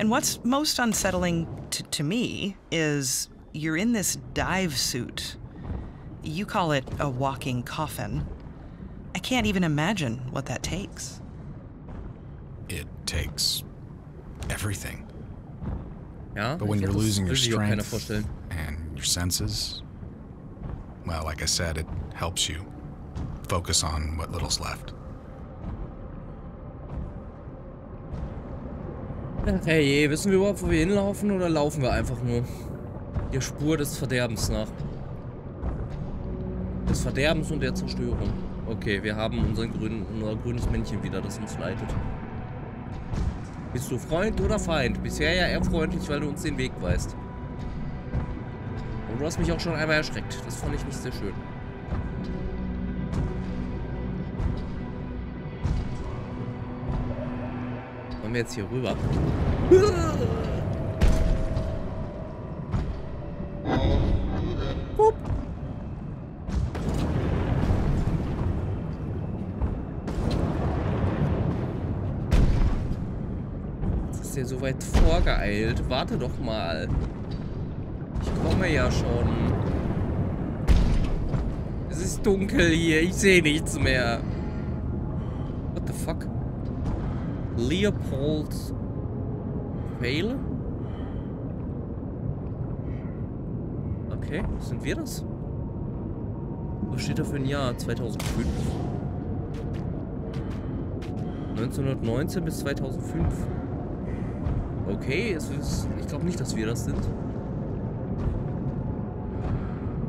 And what's most unsettling to, to me is you're in this dive suit. You call it a walking coffin. I can't even imagine what that takes. It takes everything. Yeah, but when you're losing your strength and your senses, well, like I said, it helps you focus on what little's left. Hey, wissen wir überhaupt, wo wir hinlaufen, oder laufen wir einfach nur der Spur des Verderbens nach? Des Verderbens und der Zerstörung. Okay, wir haben unseren grünen, unser grünes Männchen wieder, das uns leitet. Bist du Freund oder Feind? Bisher ja eher freundlich, weil du uns den Weg weißt. Und du hast mich auch schon einmal erschreckt. Das fand ich nicht sehr schön. Wir jetzt hier rüber. Hup. Jetzt ist der so weit vorgeeilt. Warte doch mal. Ich komme ja schon. Es ist dunkel hier. Ich sehe nichts mehr. What the fuck? Leopold Vale? Okay, sind wir das? Was steht da für ein Jahr? zweitausendfünf? neunzehnhundertneunzehn bis zweitausendfünf. Okay, es ist, ich glaube nicht, dass wir das sind.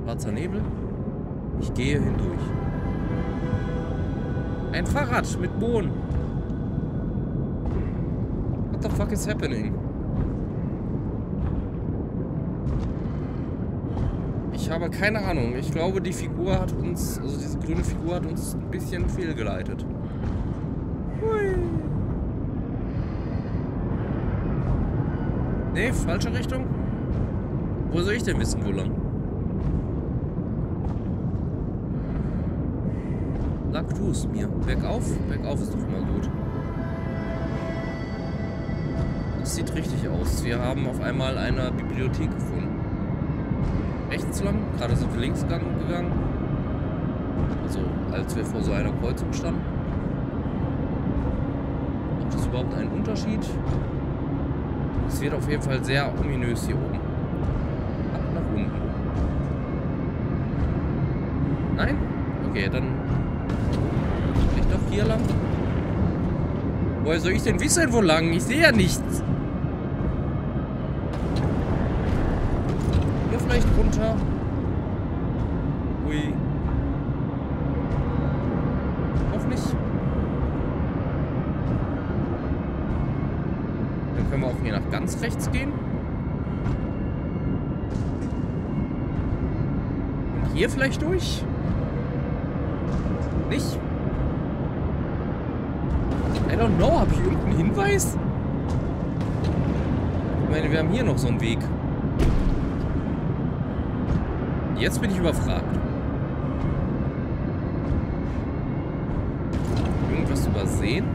Schwarzer Nebel. Ich gehe hindurch. Ein Fahrrad mit Bohnen. What the fuck is happening? Ich habe keine Ahnung. Ich glaube, die Figur hat uns, also diese grüne Figur hat uns ein bisschen fehlgeleitet. Hui. Nee, falsche Richtung. Wo soll ich denn wissen, wo lang? Sag du es mir. Bergauf? Bergauf ist doch immer gut. Das sieht richtig aus. Wir haben auf einmal eine Bibliothek gefunden. Rechts lang? Gerade sind wir links gegangen. Also, als wir vor so einer Kreuzung standen. Macht das überhaupt einen Unterschied? Es wird auf jeden Fall sehr ominös hier oben. Ab nach unten. Nein? Okay, dann... Vielleicht doch hier lang. Woher soll ich denn wissen, wo lang? Ich sehe ja nichts. leicht runter. Ui. Noch nicht. Dann können wir auch hier nach ganz rechts gehen. Und hier vielleicht durch? Nicht? I don't know, habe ich irgendeinen Hinweis? Ich meine, wir haben hier noch so einen Weg. Jetzt bin ich überfragt. Irgendwas übersehen?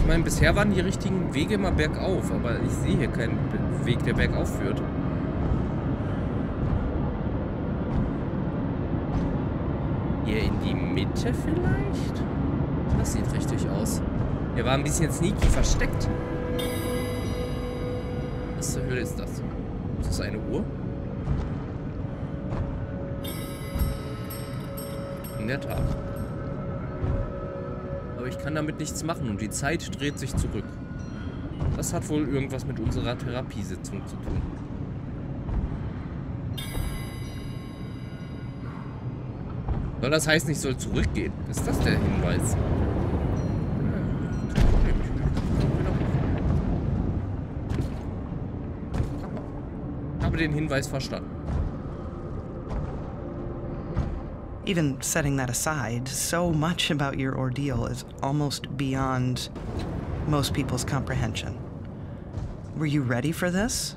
Ich meine, bisher waren die richtigen Wege immer bergauf, aber ich sehe hier keinen Weg, der bergauf führt. Hier in die Mitte vielleicht? Das sieht richtig aus. Wir waren ein bisschen sneaky versteckt. Was zur Hölle ist das? Ist das eine Uhr? In der Tat. Aber ich kann damit nichts machen und die Zeit dreht sich zurück. Das hat wohl irgendwas mit unserer Therapiesitzung zu tun. Soll das heißen, ich soll zurückgehen? Ist das der Hinweis? Ich habe den Hinweis verstanden. Even setting that aside, so much about your ordeal is almost beyond most people's comprehension. Were you ready for this?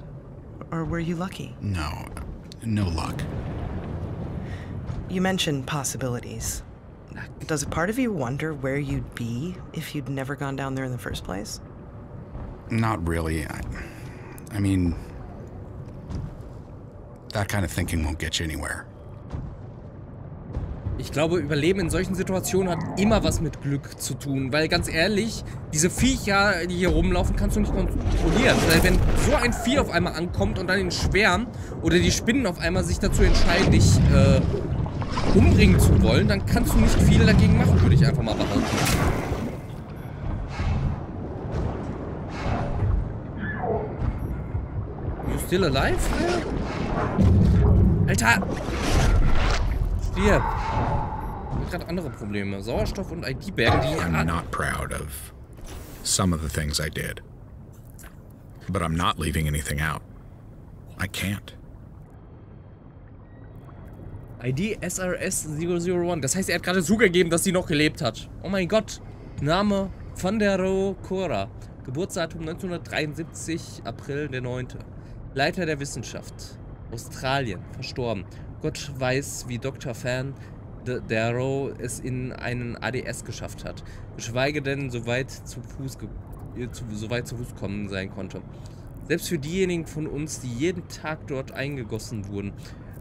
Or were you lucky? No, no luck. You mentioned possibilities. Does a part of you wonder where you'd be if you'd never gone down there in the first place? Not really. I, I mean, that kind of thinking won't get you anywhere. Ich glaube, Überleben in solchen Situationen hat immer was mit Glück zu tun, weil ganz ehrlich, diese Viecher, die hier rumlaufen, kannst du nicht kontrollieren. Weil wenn so ein Vieh auf einmal ankommt und dann den Schwärm oder die Spinnen auf einmal sich dazu entscheiden, dich äh, umbringen zu wollen, dann kannst du nicht viel dagegen machen, würde ich einfach mal behaupten. You still alive? Alter! Stirb! Ich habe gerade andere Probleme. Sauerstoff und I D-Bergen, die... I'm not proud of some of the things I did. But I'm not leaving anything out. I can't. I D S R S null null eins. Das heißt, er hat gerade zugegeben, dass sie noch gelebt hat. Oh mein Gott. Name Vanderoe Cora. Geburtsdatum neunzehnhundertdreiundsiebzig, April der neunte Leiter der Wissenschaft. Australien. Verstorben. Gott weiß, wie Doktor Vanderoe es in einen A D S geschafft hat. Geschweige denn, so weit zu Fuß, ge zu, so weit zu Fuß kommen sein konnte. Selbst für diejenigen von uns, die jeden Tag dort eingegossen wurden,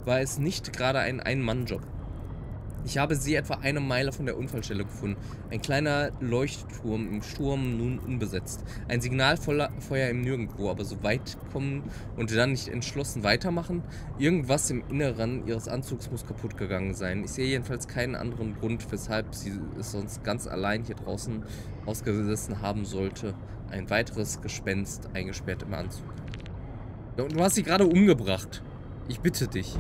war es nicht gerade ein Ein-Mann-Job. Ich habe sie etwa eine Meile von der Unfallstelle gefunden. Ein kleiner Leuchtturm im Sturm, nun unbesetzt. Ein Signalfeuer im Nirgendwo, aber so weit kommen und dann nicht entschlossen weitermachen? Irgendwas im Inneren ihres Anzugs muss kaputt gegangen sein. Ich sehe jedenfalls keinen anderen Grund, weshalb sie es sonst ganz allein hier draußen ausgesessen haben sollte. Ein weiteres Gespenst eingesperrt im Anzug. Und du hast sie gerade umgebracht. Ich bitte dich.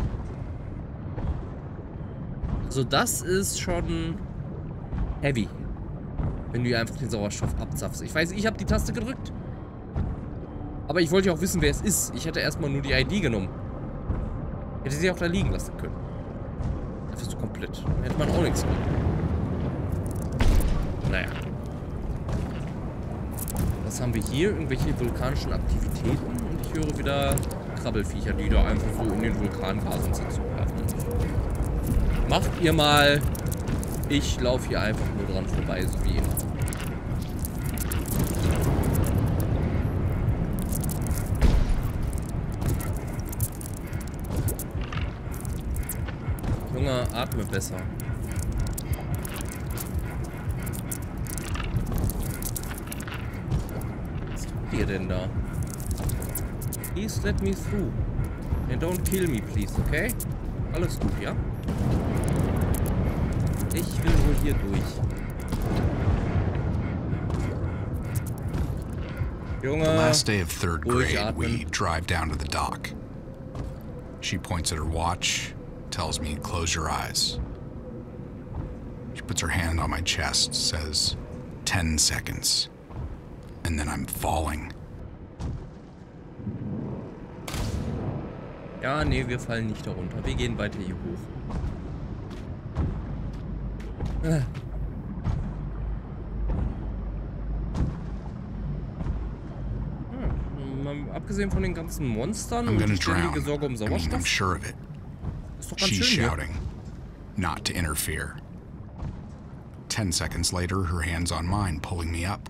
So, das ist schon heavy, wenn du einfach den Sauerstoff abzapfst. Ich weiß, ich habe die Taste gedrückt. Aber ich wollte ja auch wissen, wer es ist. Ich hätte erstmal nur die I D genommen. Hätte sie auch da liegen lassen können. Dafür ist so komplett. Dann hätte man auch nichts gemacht. Naja. Was haben wir hier? Irgendwelche vulkanischen Aktivitäten. Und ich höre wieder Krabbelfiecher, die da einfach so in den Vulkanbasen sitzen. Macht ihr mal. Ich laufe hier einfach nur dran vorbei, so wie immer. Junge, atme besser. Was tut ihr denn da? Please let me through. And don't kill me, please, okay? Alles gut, ja? Ich will wohl hier durch. Junge. The last day of third grade, we drive down to the dock. She points at her watch, tells me, close your eyes. She puts her hand on my chest, says, ten seconds, and then I'm falling. Ja, nee, wir fallen nicht darunter. Wir gehen weiter hier hoch. Ah. Abgesehen von den ganzen Monstern und die ständige Sorge um Sauerstoff. I mean, I'm sure of it. Ist doch ganz She's schön, shouting, not to interfere. Ten seconds later, her hands on mine, pulling me up.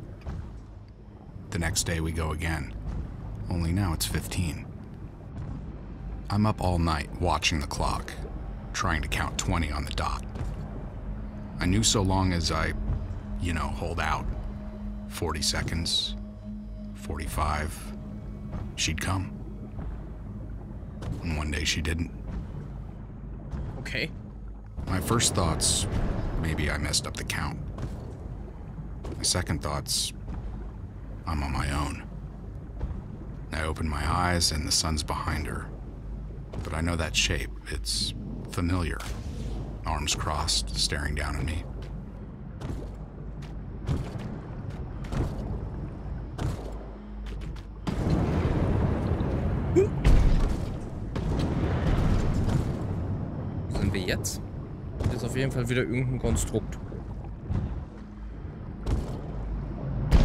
The next day we go again. Only now it's fifteen. I'm up all night watching the clock, trying to count twenty on the dot. I knew so long as I, you know, hold out. forty seconds, forty-five. She'd come. And one day she didn't. Okay. My first thoughts, maybe I messed up the count. My second thoughts, I'm on my own. I open my eyes and the sun's behind her. But I know that shape, it's familiar. Arms crossed, staring down at me. Jetzt ist auf jeden Fall wieder irgendein Konstrukt.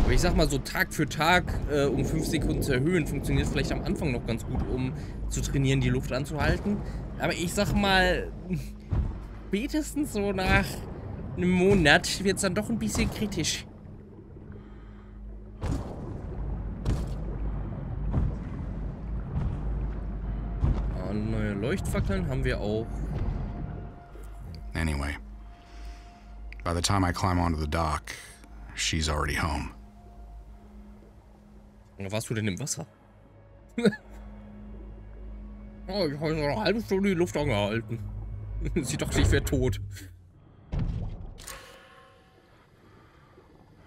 Aber ich sag mal so, Tag für Tag äh, um fünf Sekunden zu erhöhen, funktioniert vielleicht am Anfang noch ganz gut, um zu trainieren, die Luft anzuhalten. Aber ich sag mal, spätestens so nach einem Monat wird es dann doch ein bisschen kritisch. Ja, neue Leuchtfackeln haben wir auch. Anyway, by the time I climb onto the dock, she's already home. Warst du denn im Wasser? Oh, ich habe noch eine halbe Stunde die Luft angehalten. Sie dachte, ich wäre tot.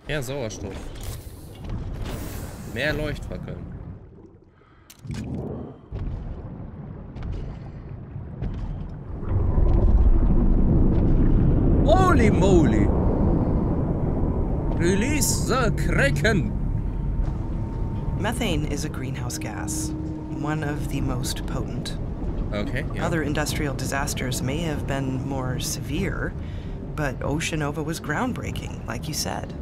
Ja, Sauerstoff. Mehr Leuchtfackeln. Holy moly! Release the Kraken! Methane is a greenhouse gas, one of the most potent. Okay, yeah. Other industrial disasters may have been more severe, but Oceanova was groundbreaking, like you said.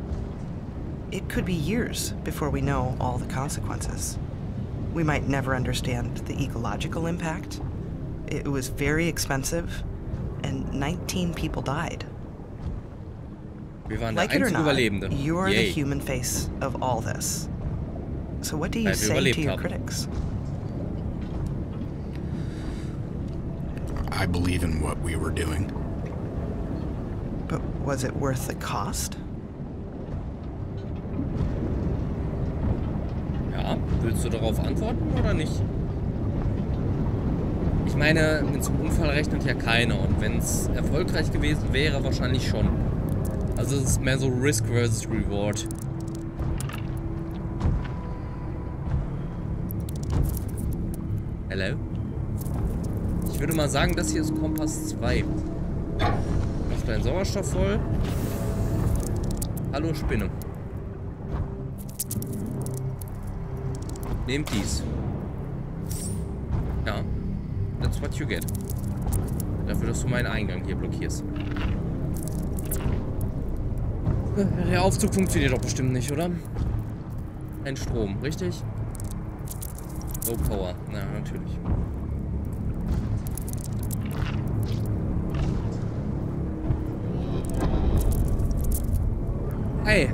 It could be years before we know all the consequences. We might never understand the ecological impact. It was very expensive, and nineteen people died. Like it or not, you are the human face of all this. So what do you say to your critics? I believe in what we were doing. But was it worth the cost? Ja, willst du darauf antworten oder nicht? Ich meine, mit dem Unfall rechnet ja keiner und wenn es erfolgreich gewesen wäre, wahrscheinlich schon. Also es ist mehr so Risk versus Reward. Hello? Ich würde mal sagen, das hier ist Kompass zwei. Mach deinen Sauerstoff voll. Hallo Spinne. Nehmt dies. Ja. That's what you get. Dafür, dass du meinen Eingang hier blockierst. Der Aufzug funktioniert doch bestimmt nicht, oder? Ein Strom, richtig? Low Power, na natürlich. Hey!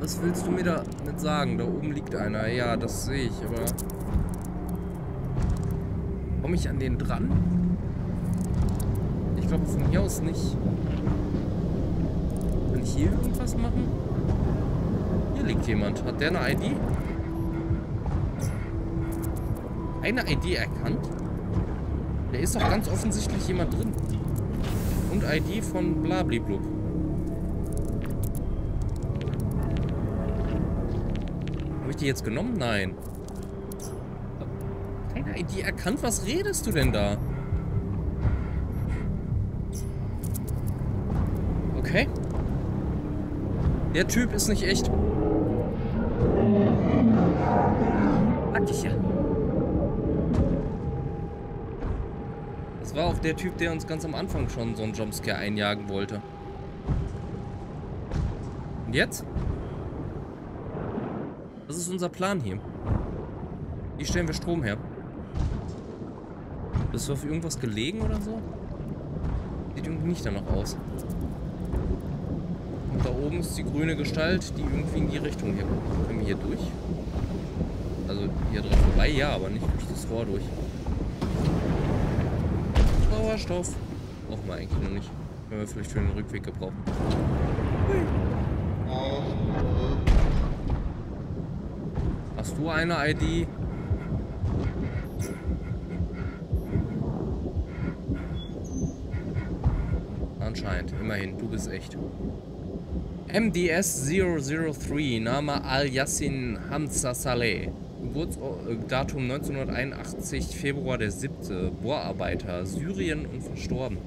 Was willst du mir da nicht sagen? Da oben liegt einer. Ja, das sehe ich, aber... Komme ich an den dran? Ich glaube von hier aus nicht. Hier irgendwas machen? Hier liegt jemand. Hat der eine I D? Eine I D erkannt? Da ist doch ganz offensichtlich jemand drin. Und I D von Blabliblub. Habe ich die jetzt genommen? Nein. Okay. Die erkannt, was redest du denn da? Okay. Der Typ ist nicht echt. Sag ich ja. Das war auch der Typ, der uns ganz am Anfang schon so einen Jumpscare einjagen wollte. Und jetzt? Das ist unser Plan hier. Wie stellen wir Strom her? Bist du auf irgendwas gelegen oder so? Sieht irgendwie nicht danach aus. Und da oben ist die grüne Gestalt, die irgendwie in die Richtung hier guckt. Können wir hier durch? Also hier dran vorbei, ja, aber nicht durch das Rohr durch. Sauerstoff. Brauchen wir eigentlich noch nicht. Können wir vielleicht für den Rückweg gebrauchen. Hast du eine I D? Anscheinend, immerhin, du bist echt. M D S null null drei, Name Al-Yassin Hamza Saleh. Geburtsdatum neunzehnhunderteinundachtzig, Februar der siebte. Bohrarbeiter, Syrien und verstorben.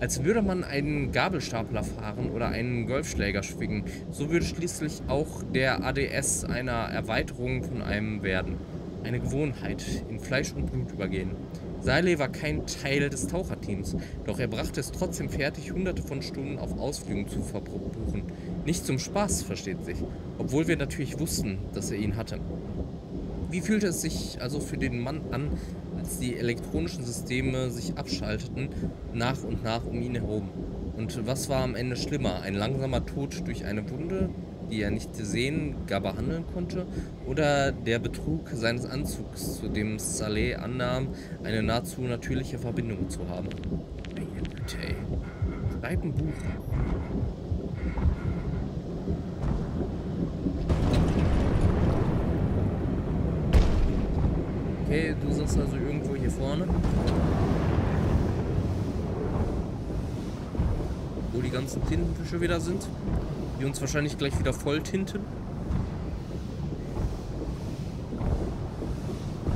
Als würde man einen Gabelstapler fahren oder einen Golfschläger schwingen. So würde schließlich auch der A D S einer Erweiterung von einem werden. Eine Gewohnheit, in Fleisch und Blut übergehen. Saleh war kein Teil des Taucherteams, doch er brachte es trotzdem fertig, hunderte von Stunden auf Ausflügen zu verbuchen. Nicht zum Spaß, versteht sich, obwohl wir natürlich wussten, dass er ihn hatte. Wie fühlte es sich also für den Mann an, als die elektronischen Systeme sich abschalteten, nach und nach um ihn herum? Und was war am Ende schlimmer, ein langsamer Tod durch eine Wunde, die er nicht sehen, gar behandeln konnte, oder der Betrug seines Anzugs, zu dem Saleh annahm, eine nahezu natürliche Verbindung zu haben. Hey, schreib ein Buch. Okay, du sitzt also irgendwo hier vorne. Wo die ganzen Tintenfische wieder sind. Die uns wahrscheinlich gleich wieder voll tinten.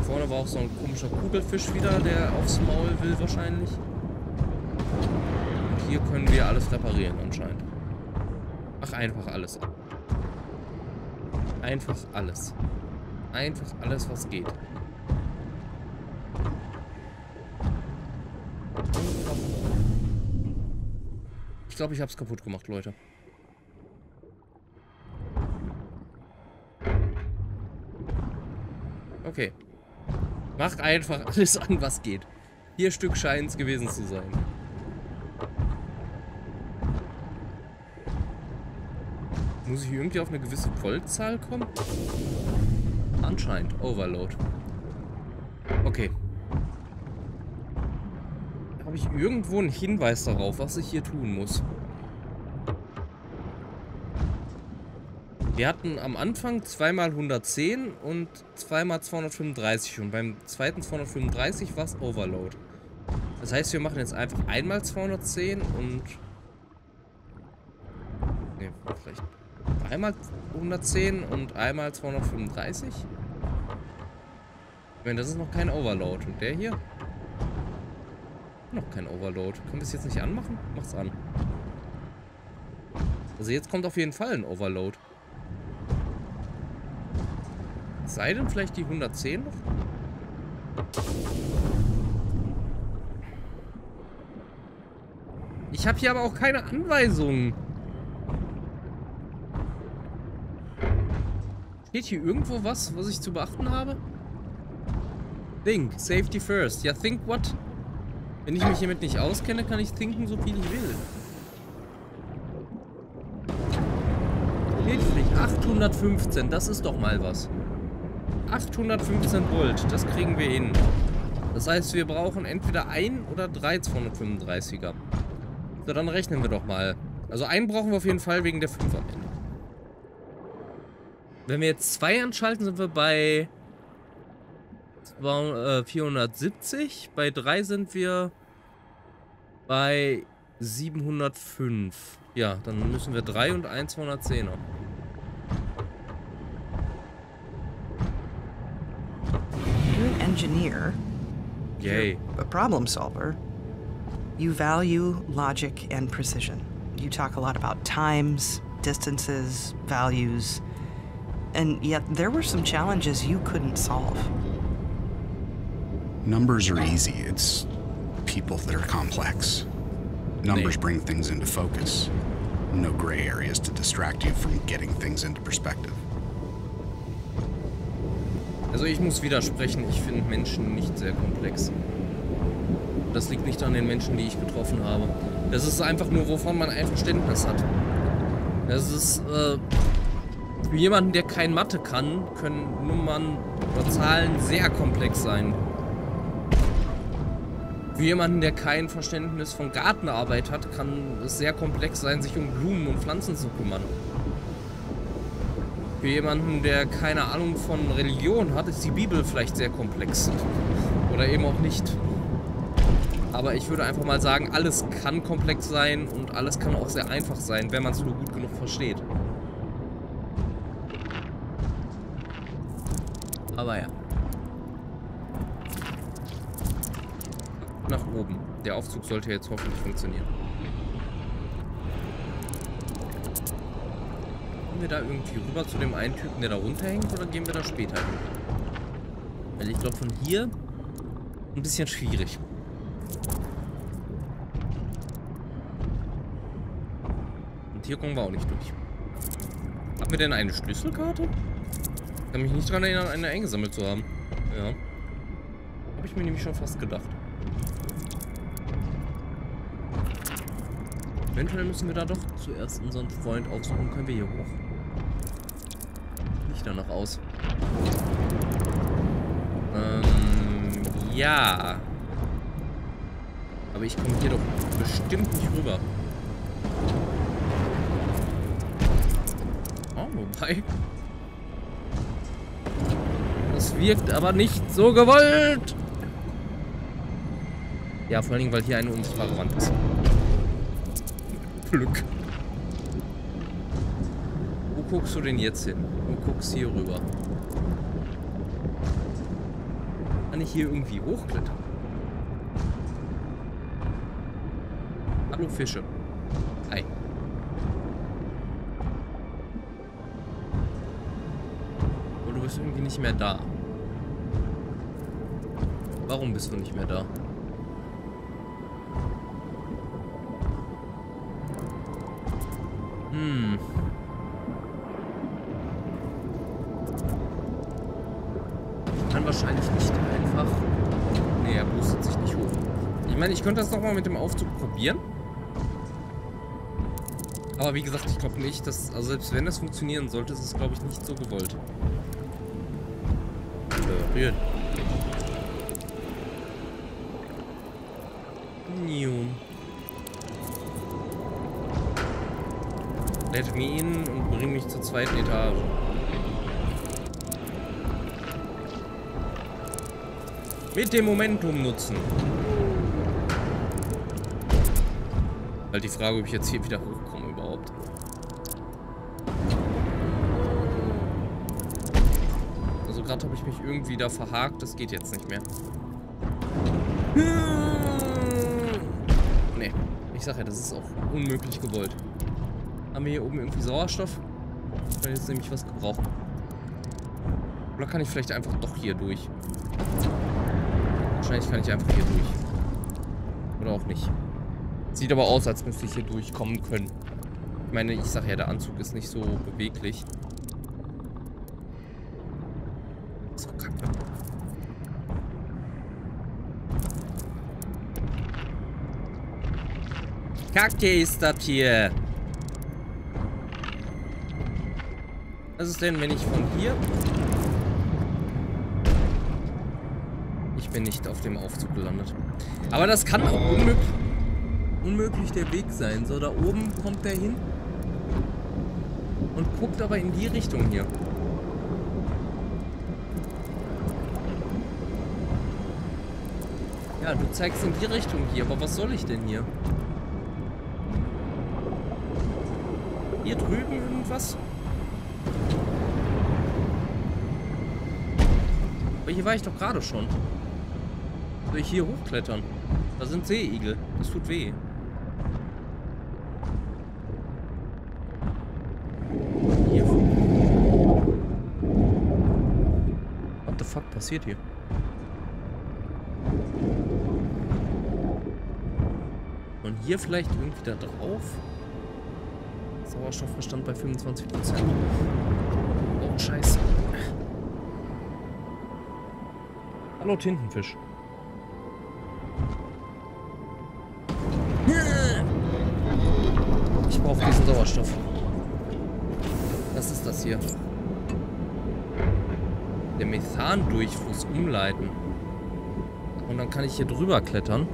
Vorne war auch so ein komischer Kugelfisch wieder, der aufs Maul will wahrscheinlich. Und hier können wir alles reparieren anscheinend. Ach, einfach alles. Einfach alles. Einfach alles, was geht. Ich glaube, ich habe es kaputt gemacht, Leute. Okay. Macht einfach alles an, was geht. Vier Stück scheint es gewesen zu sein. Muss ich irgendwie auf eine gewisse Voltzahl kommen? Anscheinend. Overload. Okay. Habe ich irgendwo einen Hinweis darauf, was ich hier tun muss? Wir hatten am Anfang zwei mal hundertzehn und zwei mal zweihundertfünfunddreißig und beim zweiten zweihundertfünfunddreißig war es Overload. Das heißt, wir machen jetzt einfach einmal zweihundertzehn und... Ne, vielleicht einmal hundertzehn und einmal zweihundertfünfunddreißig? Ich meine, das ist noch kein Overload. Und der hier? Noch kein Overload. Können wir es jetzt nicht anmachen? Mach's an. Also jetzt kommt auf jeden Fall ein Overload. Sei denn vielleicht die hundertzehn noch? Ich habe hier aber auch keine Anweisungen. Steht hier irgendwo was, was ich zu beachten habe? Think, safety first. Ja, think what? Wenn ich mich hiermit nicht auskenne, kann ich thinken, so viel ich will. Lediglich achthundertfünfzehn, das ist doch mal was. achthundertfünfzehn Volt, das kriegen wir hin. Das heißt, wir brauchen entweder ein oder drei zweihundertfünfunddreißiger. So, dann rechnen wir doch mal. Also einen brauchen wir auf jeden Fall wegen der fünf am Ende. Wenn wir jetzt zwei anschalten, sind wir bei vierhundertsiebzig. Bei drei sind wir bei siebenhundertfünf. Ja, dann müssen wir drei und ein zweihundertzehner. engineer. Yay. You're a problem solver. You value logic and precision. You talk a lot about times, distances, values, and yet there were some challenges you couldn't solve. Numbers are easy. It's people that are complex. Numbers bring things into focus. No gray areas to distract you from getting things into perspective. Also ich muss widersprechen, ich finde Menschen nicht sehr komplex. Das liegt nicht an den Menschen, die ich getroffen habe. Das ist einfach nur, wovon man ein Verständnis hat. Das ist, äh, für jemanden, der kein Mathe kann, können Nummern oder Zahlen sehr komplex sein. Für jemanden, der kein Verständnis von Gartenarbeit hat, kann es sehr komplex sein, sich um Blumen und Pflanzen zu kümmern. Für jemanden, der keine Ahnung von Religion hat, ist die Bibel vielleicht sehr komplex. Oder eben auch nicht. Aber ich würde einfach mal sagen, alles kann komplex sein und alles kann auch sehr einfach sein, wenn man es nur gut genug versteht. Aber ja. Nach oben. Der Aufzug sollte jetzt hoffentlich funktionieren. Gehen wir da irgendwie rüber zu dem einen Typen, der da runterhängt, oder gehen wir da später hin? Weil ich glaube, von hier ein bisschen schwierig. Und hier kommen wir auch nicht durch. Haben wir denn eine Schlüsselkarte? Ich kann mich nicht daran erinnern, eine eingesammelt zu haben. Ja. Habe ich mir nämlich schon fast gedacht. Eventuell müssen wir da doch zuerst unseren Freund aufsuchen. Können wir hier hoch? Nicht danach aus. Ähm, ja. Aber ich komme hier doch bestimmt nicht rüber. Oh, wobei. Das wirkt aber nicht so gewollt. Ja, vor allen Dingen, weil hier eine unsichtbare Wand ist. Glück. Wo guckst du denn jetzt hin? Du guckst hier rüber. Kann ich hier irgendwie hochklettern? Hallo Fische. Hi. Oh, du bist irgendwie nicht mehr da. Warum bist du nicht mehr da? Hm. Ich kann wahrscheinlich nicht einfach... Nee, er boostet sich nicht hoch. Ich meine, ich könnte das nochmal mit dem Aufzug probieren. Aber wie gesagt, ich glaube nicht, dass... Also selbst wenn das funktionieren sollte, ist es, glaube ich, nicht so gewollt. Berühren. Rettet mich ihn und bringt mich zur zweiten Etage. Mit dem Momentum nutzen. Halt die Frage, ob ich jetzt hier wieder hochkomme überhaupt. Also gerade habe ich mich irgendwie da verhakt. Das geht jetzt nicht mehr. Nee, ich sage ja, das ist auch unmöglich gewollt. Haben wir hier oben irgendwie Sauerstoff? Ich kann jetzt nämlich was gebrauchen. Oder kann ich vielleicht einfach doch hier durch? Wahrscheinlich kann ich einfach hier durch. Oder auch nicht. Sieht aber aus, als müsste ich hier durchkommen können. Ich meine, ich sag ja, der Anzug ist nicht so beweglich. So kacke. Kacke ist das hier. Was ist denn, wenn ich von hier... Ich bin nicht auf dem Aufzug gelandet. Aber das kann auch unmöglich, unmöglich der Weg sein. So, da oben kommt der hin. Und guckt aber in die Richtung hier. Ja, du zeigst in die Richtung hier. Aber was soll ich denn hier? Hier drüben irgendwas? Aber hier war ich doch gerade schon. Soll ich hier hochklettern? Da sind Seeigel. Das tut weh. Hier. What the fuck passiert hier? Und hier vielleicht irgendwie da drauf? Sauerstoffbestand bei fünfundzwanzig Prozent. Oh, scheiße. Hallo, Tintenfisch. Ich brauche diesen Sauerstoff. Was ist das hier? Der Methandurchfluss umleiten. Und dann kann ich hier drüber klettern.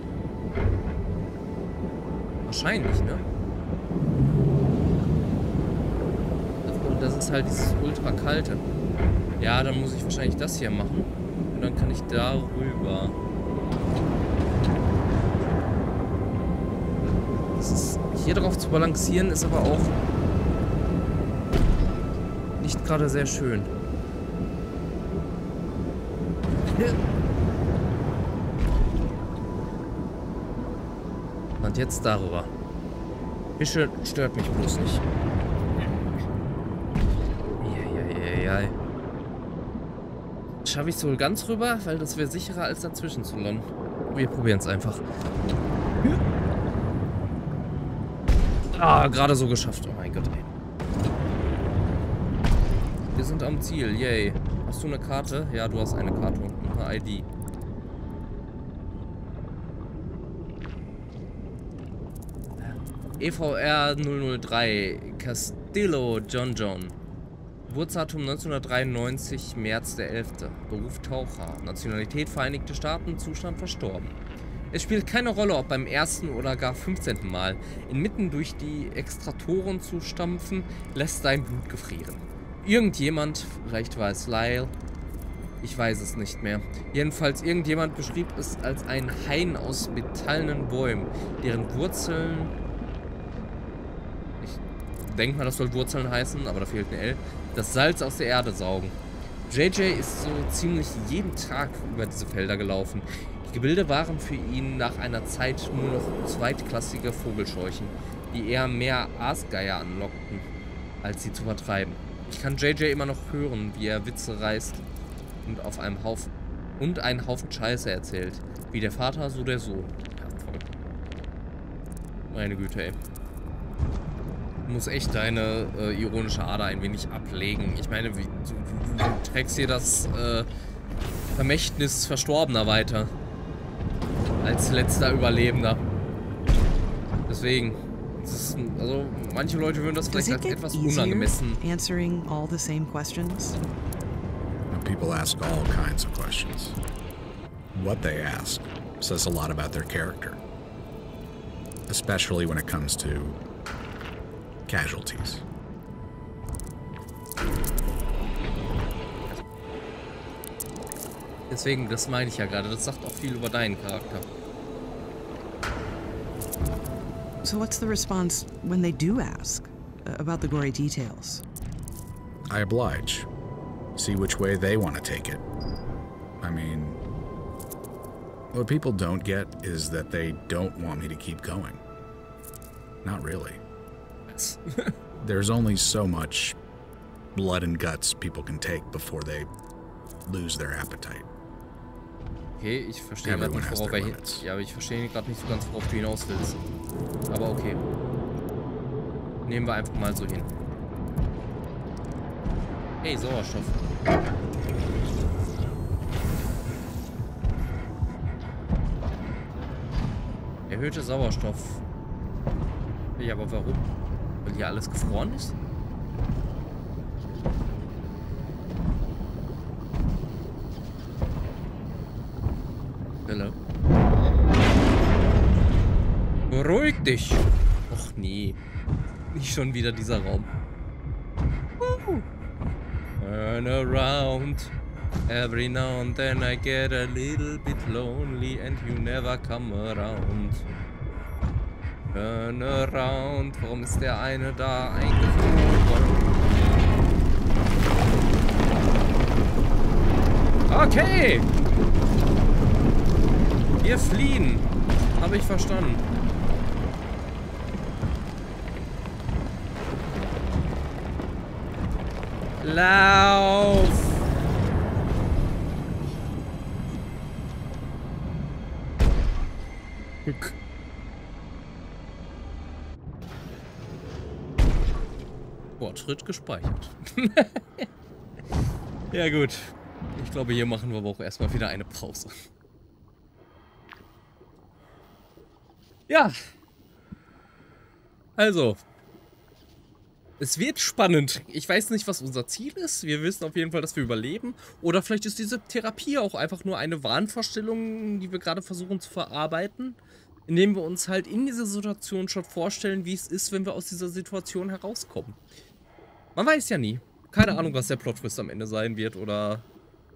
Wahrscheinlich, ne? Und das ist halt dieses ultra kalte. Ja, dann muss ich wahrscheinlich das hier machen. Und dann kann ich da rüber. Das ist, hier drauf zu balancieren ist aber auch nicht gerade sehr schön. Und jetzt darüber. Fische stört mich bloß nicht. Eieieiei. Schaffe ich es wohl ganz rüber, weil das wäre sicherer als dazwischen zu landen. Wir probieren es einfach. Ah, gerade so geschafft. Oh mein Gott, ey. Wir sind am Ziel, yay. Hast du eine Karte? Ja, du hast eine Karte und eine I D. E V R null null drei, Castillo, John John. Geburtsdatum neunzehnhundertdreiundneunzig, März der elfte. Beruf Taucher. Nationalität Vereinigte Staaten, Zustand verstorben. Es spielt keine Rolle, ob beim ersten oder gar fünfzehnten Mal. Inmitten durch die Extraktoren zu stampfen, lässt dein Blut gefrieren. Irgendjemand, vielleicht war es Lyle, ich weiß es nicht mehr. Jedenfalls irgendjemand beschrieb es als einen Hain aus metallenen Bäumen, deren Wurzeln... Denkt man, das soll Wurzeln heißen, aber da fehlt ein L. Das Salz aus der Erde saugen. J J ist so ziemlich jeden Tag über diese Felder gelaufen. Die Gebilde waren für ihn nach einer Zeit nur noch zweitklassige Vogelscheuchen, die eher mehr Aasgeier anlockten, als sie zu vertreiben. Ich kann J J immer noch hören, wie er Witze reißt und auf einem Haufen und einen Haufen Scheiße erzählt. Wie der Vater, so der Sohn. Meine Güte, ey. Muss echt deine äh, ironische Ader ein wenig ablegen. Ich meine, wie, du, du trägst hier das äh, Vermächtnis Verstorbener weiter. Als letzter Überlebender. Deswegen. Das ist, also, manche Leute würden das vielleicht als etwas unangemessen. Answering all the same questions? People ask all kinds of questions. What they ask says a lot about their character. Especially when it comes to casualties. Deswegen, das meine ich ja gerade. Das sagt auch viel über deinen Charakter. So what's the response when they do ask about the gory details? I oblige. See which way they want to take it. I mean, what people don't get is that they don't want me to keep going. Not really. There's only so much blood and guts people can take before they lose their appetite. Okay, ich verstehe gerade nicht, worauf er hin... Ja, aber ich verstehe gerade nicht so ganz, worauf du hinaus willst. Aber okay. Nehmen wir einfach mal so hin. Hey, Sauerstoff. Erhöhte Sauerstoff. Ja, aber warum? Weil hier alles gefroren ist? Hello. Beruhig dich! Och nee. Nicht schon wieder dieser Raum. Woohoo. Turn around. Every now and then I get a little bit lonely and you never come around. Turn around. Warum ist der eine da eingefroren worden? Okay. Wir fliehen. Habe ich verstanden. Lauf! Fortschritt gespeichert. Ja gut. Ich glaube, hier machen wir aber auch erstmal wieder eine Pause. Ja. Also. Es wird spannend. Ich weiß nicht, was unser Ziel ist. Wir wissen auf jeden Fall, dass wir überleben. Oder vielleicht ist diese Therapie auch einfach nur eine Wahnvorstellung, die wir gerade versuchen zu verarbeiten, indem wir uns halt in dieser Situation schon vorstellen, wie es ist, wenn wir aus dieser Situation herauskommen. Man weiß ja nie. Keine Ahnung, was der Plot-Twist am Ende sein wird oder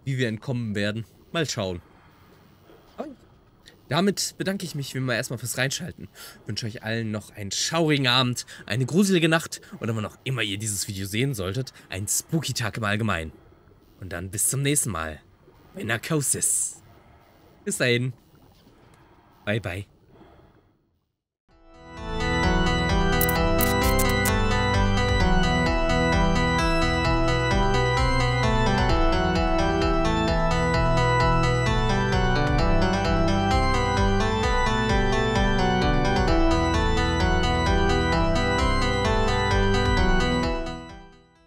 wie wir entkommen werden. Mal schauen. Aber damit bedanke ich mich wie immer erstmal fürs Reinschalten. Ich wünsche euch allen noch einen schaurigen Abend, eine gruselige Nacht oder wann auch immer ihr dieses Video sehen solltet, einen spooky Tag im Allgemeinen. Und dann bis zum nächsten Mal bei Narcosis. Bis dahin. Bye, bye.